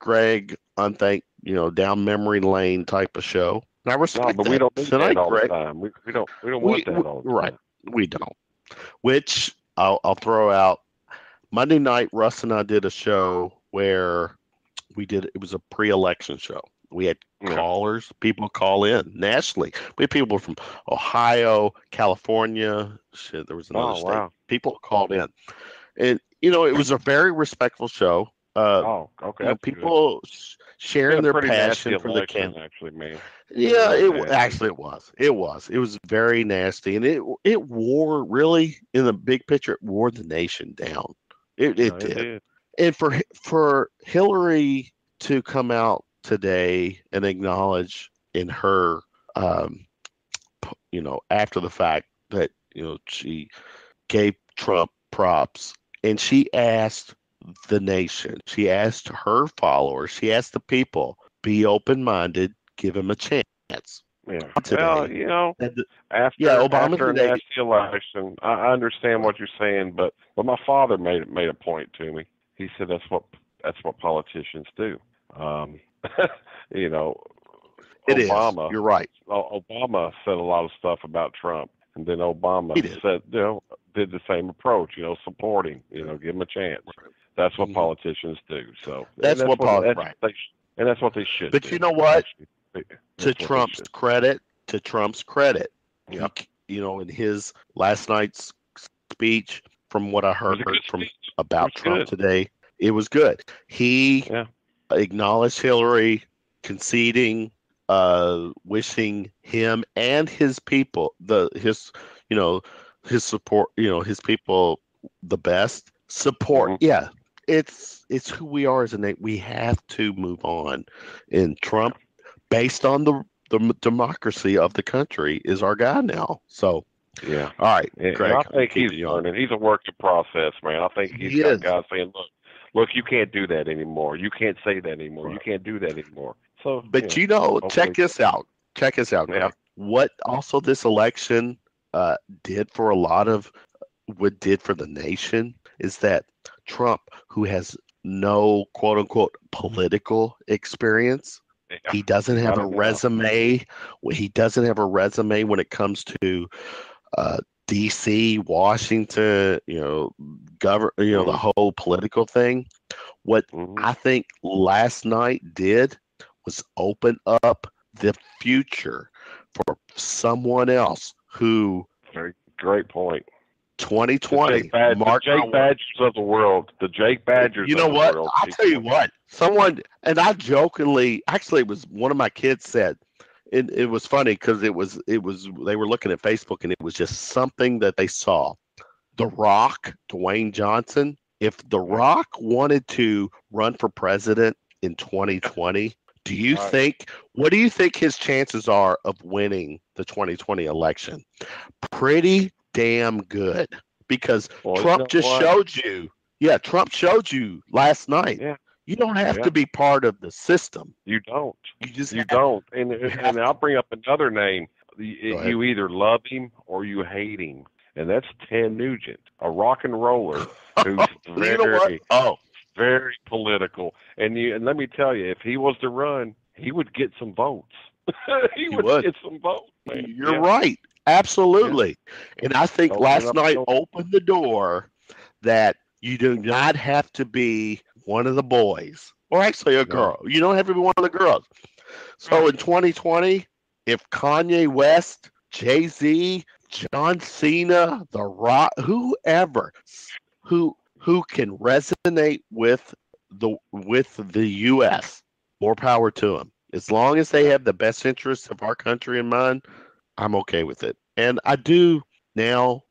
Greg Unthank, you know, down memory lane type of show. And I respect that. We don't do that all the time. We don't want that all the time. Right. We don't. Which I'll throw out. Monday night, Russ and I did a show where it was a pre-election show. We had callers, people call in nationally. We had people from Ohio, California. Shit, there was another state. Wow. People called in. And, you know, it was a very respectful show. Okay. You know, people sharing their passion for the campaign. Actually, man. Yeah, it was. It was very nasty. And it wore, really, in the big picture, it wore the nation down. It did. And for Hillary to come out today and acknowledge in her, after the fact that, she gave Trump props, and she asked the nation, she asked her followers, she asked the people, be open-minded, give him a chance. Yeah. Today. Well, after today, after the election, I understand what you're saying, but my father made a point to me. He said that's what politicians do. Obama, you're right. Obama said a lot of stuff about Trump, and then Obama said did the same approach. Support him. Give him a chance. Right. That's what politicians do. So and that's what they should. But do. You know what? To Trump's credit, yep. In his last night's speech, from what I heard from about Trump today, it was good. He acknowledged Hillary conceding, wishing him and his people, his support, his people the best support. Mm-hmm. Yeah, it's who we are as a nation. We have to move on, and Trump, based on the democracy of the country, is our guy now. So, yeah. All right, Greg. I think he's learning. He's a work in process, man. I think he's got guys saying, look, you can't do that anymore. You can't say that anymore. Right. You can't do that anymore. So, check this out, man. Yeah. What also this election did for the nation is that Trump, who has no quote unquote political experience, he doesn't have a resume. He doesn't have a resume when it comes to D.C., Washington, the whole political thing. What I think last night did was open up the future for someone else who. Very great point. 2020. Jake Badgers of the world. The Jake Badgers. You know what? I'll tell you what. Someone, and I jokingly, actually, it was one of my kids said, and it was funny because it was they were looking at Facebook and it was just something that they saw. The Rock, Dwayne Johnson. If The Rock wanted to run for president in 2020, what do you think his chances are of winning the 2020 election? Pretty damn good, because Trump showed you last night. Yeah. You don't have to be part of the system. You don't. You don't. And I'll bring up another name. You either love him or you hate him, and that's Ted Nugent, a rock and roller who's very political. And let me tell you, if he was to run, he would get some votes. he would get some votes. Man. You're right. Absolutely. Yeah. And I think last night opened the door that you do not have to be one of the boys, or actually a girl. You don't have to be one of the girls. So in 2020, if Kanye West, Jay-Z, John Cena, The Rock, whoever who can resonate with the U.S., more power to them. As long as they have the best interests of our country in mind, I'm okay with it, and I do now.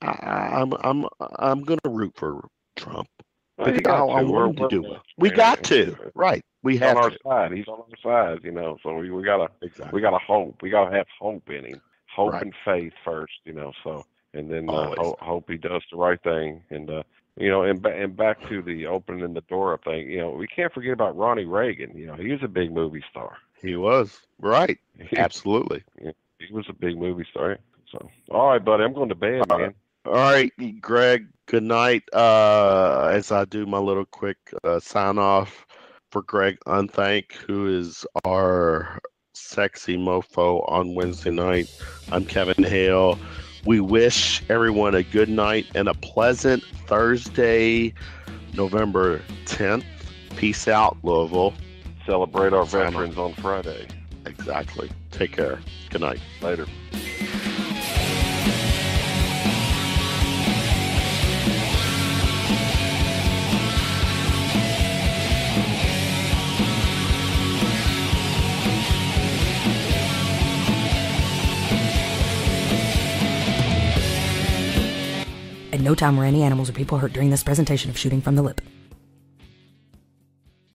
I'm gonna root for Trump. I want to do it. We got to, right? We have on our side. He's on our side, So we gotta hope. We gotta have hope in him. Hope and faith first, So, and then hope he does the right thing, and back to the opening the door thing. We can't forget about Ronnie Reagan. He was a big movie star. He was. Right. Absolutely. He was a big movie star. So, all right, buddy. I'm going to bed, man. All right, Greg. Good night. As I do my little quick sign off for Greg Unthank, who is our sexy mofo on Wednesday night. I'm Kevin Hale. We wish everyone a good night and a pleasant Thursday, November 10th. Peace out, Louisville. Celebrate our veterans on Friday. Exactly. Take care. Good night. Later. At no time were any animals or people hurt during this presentation of Shooting from the Lip.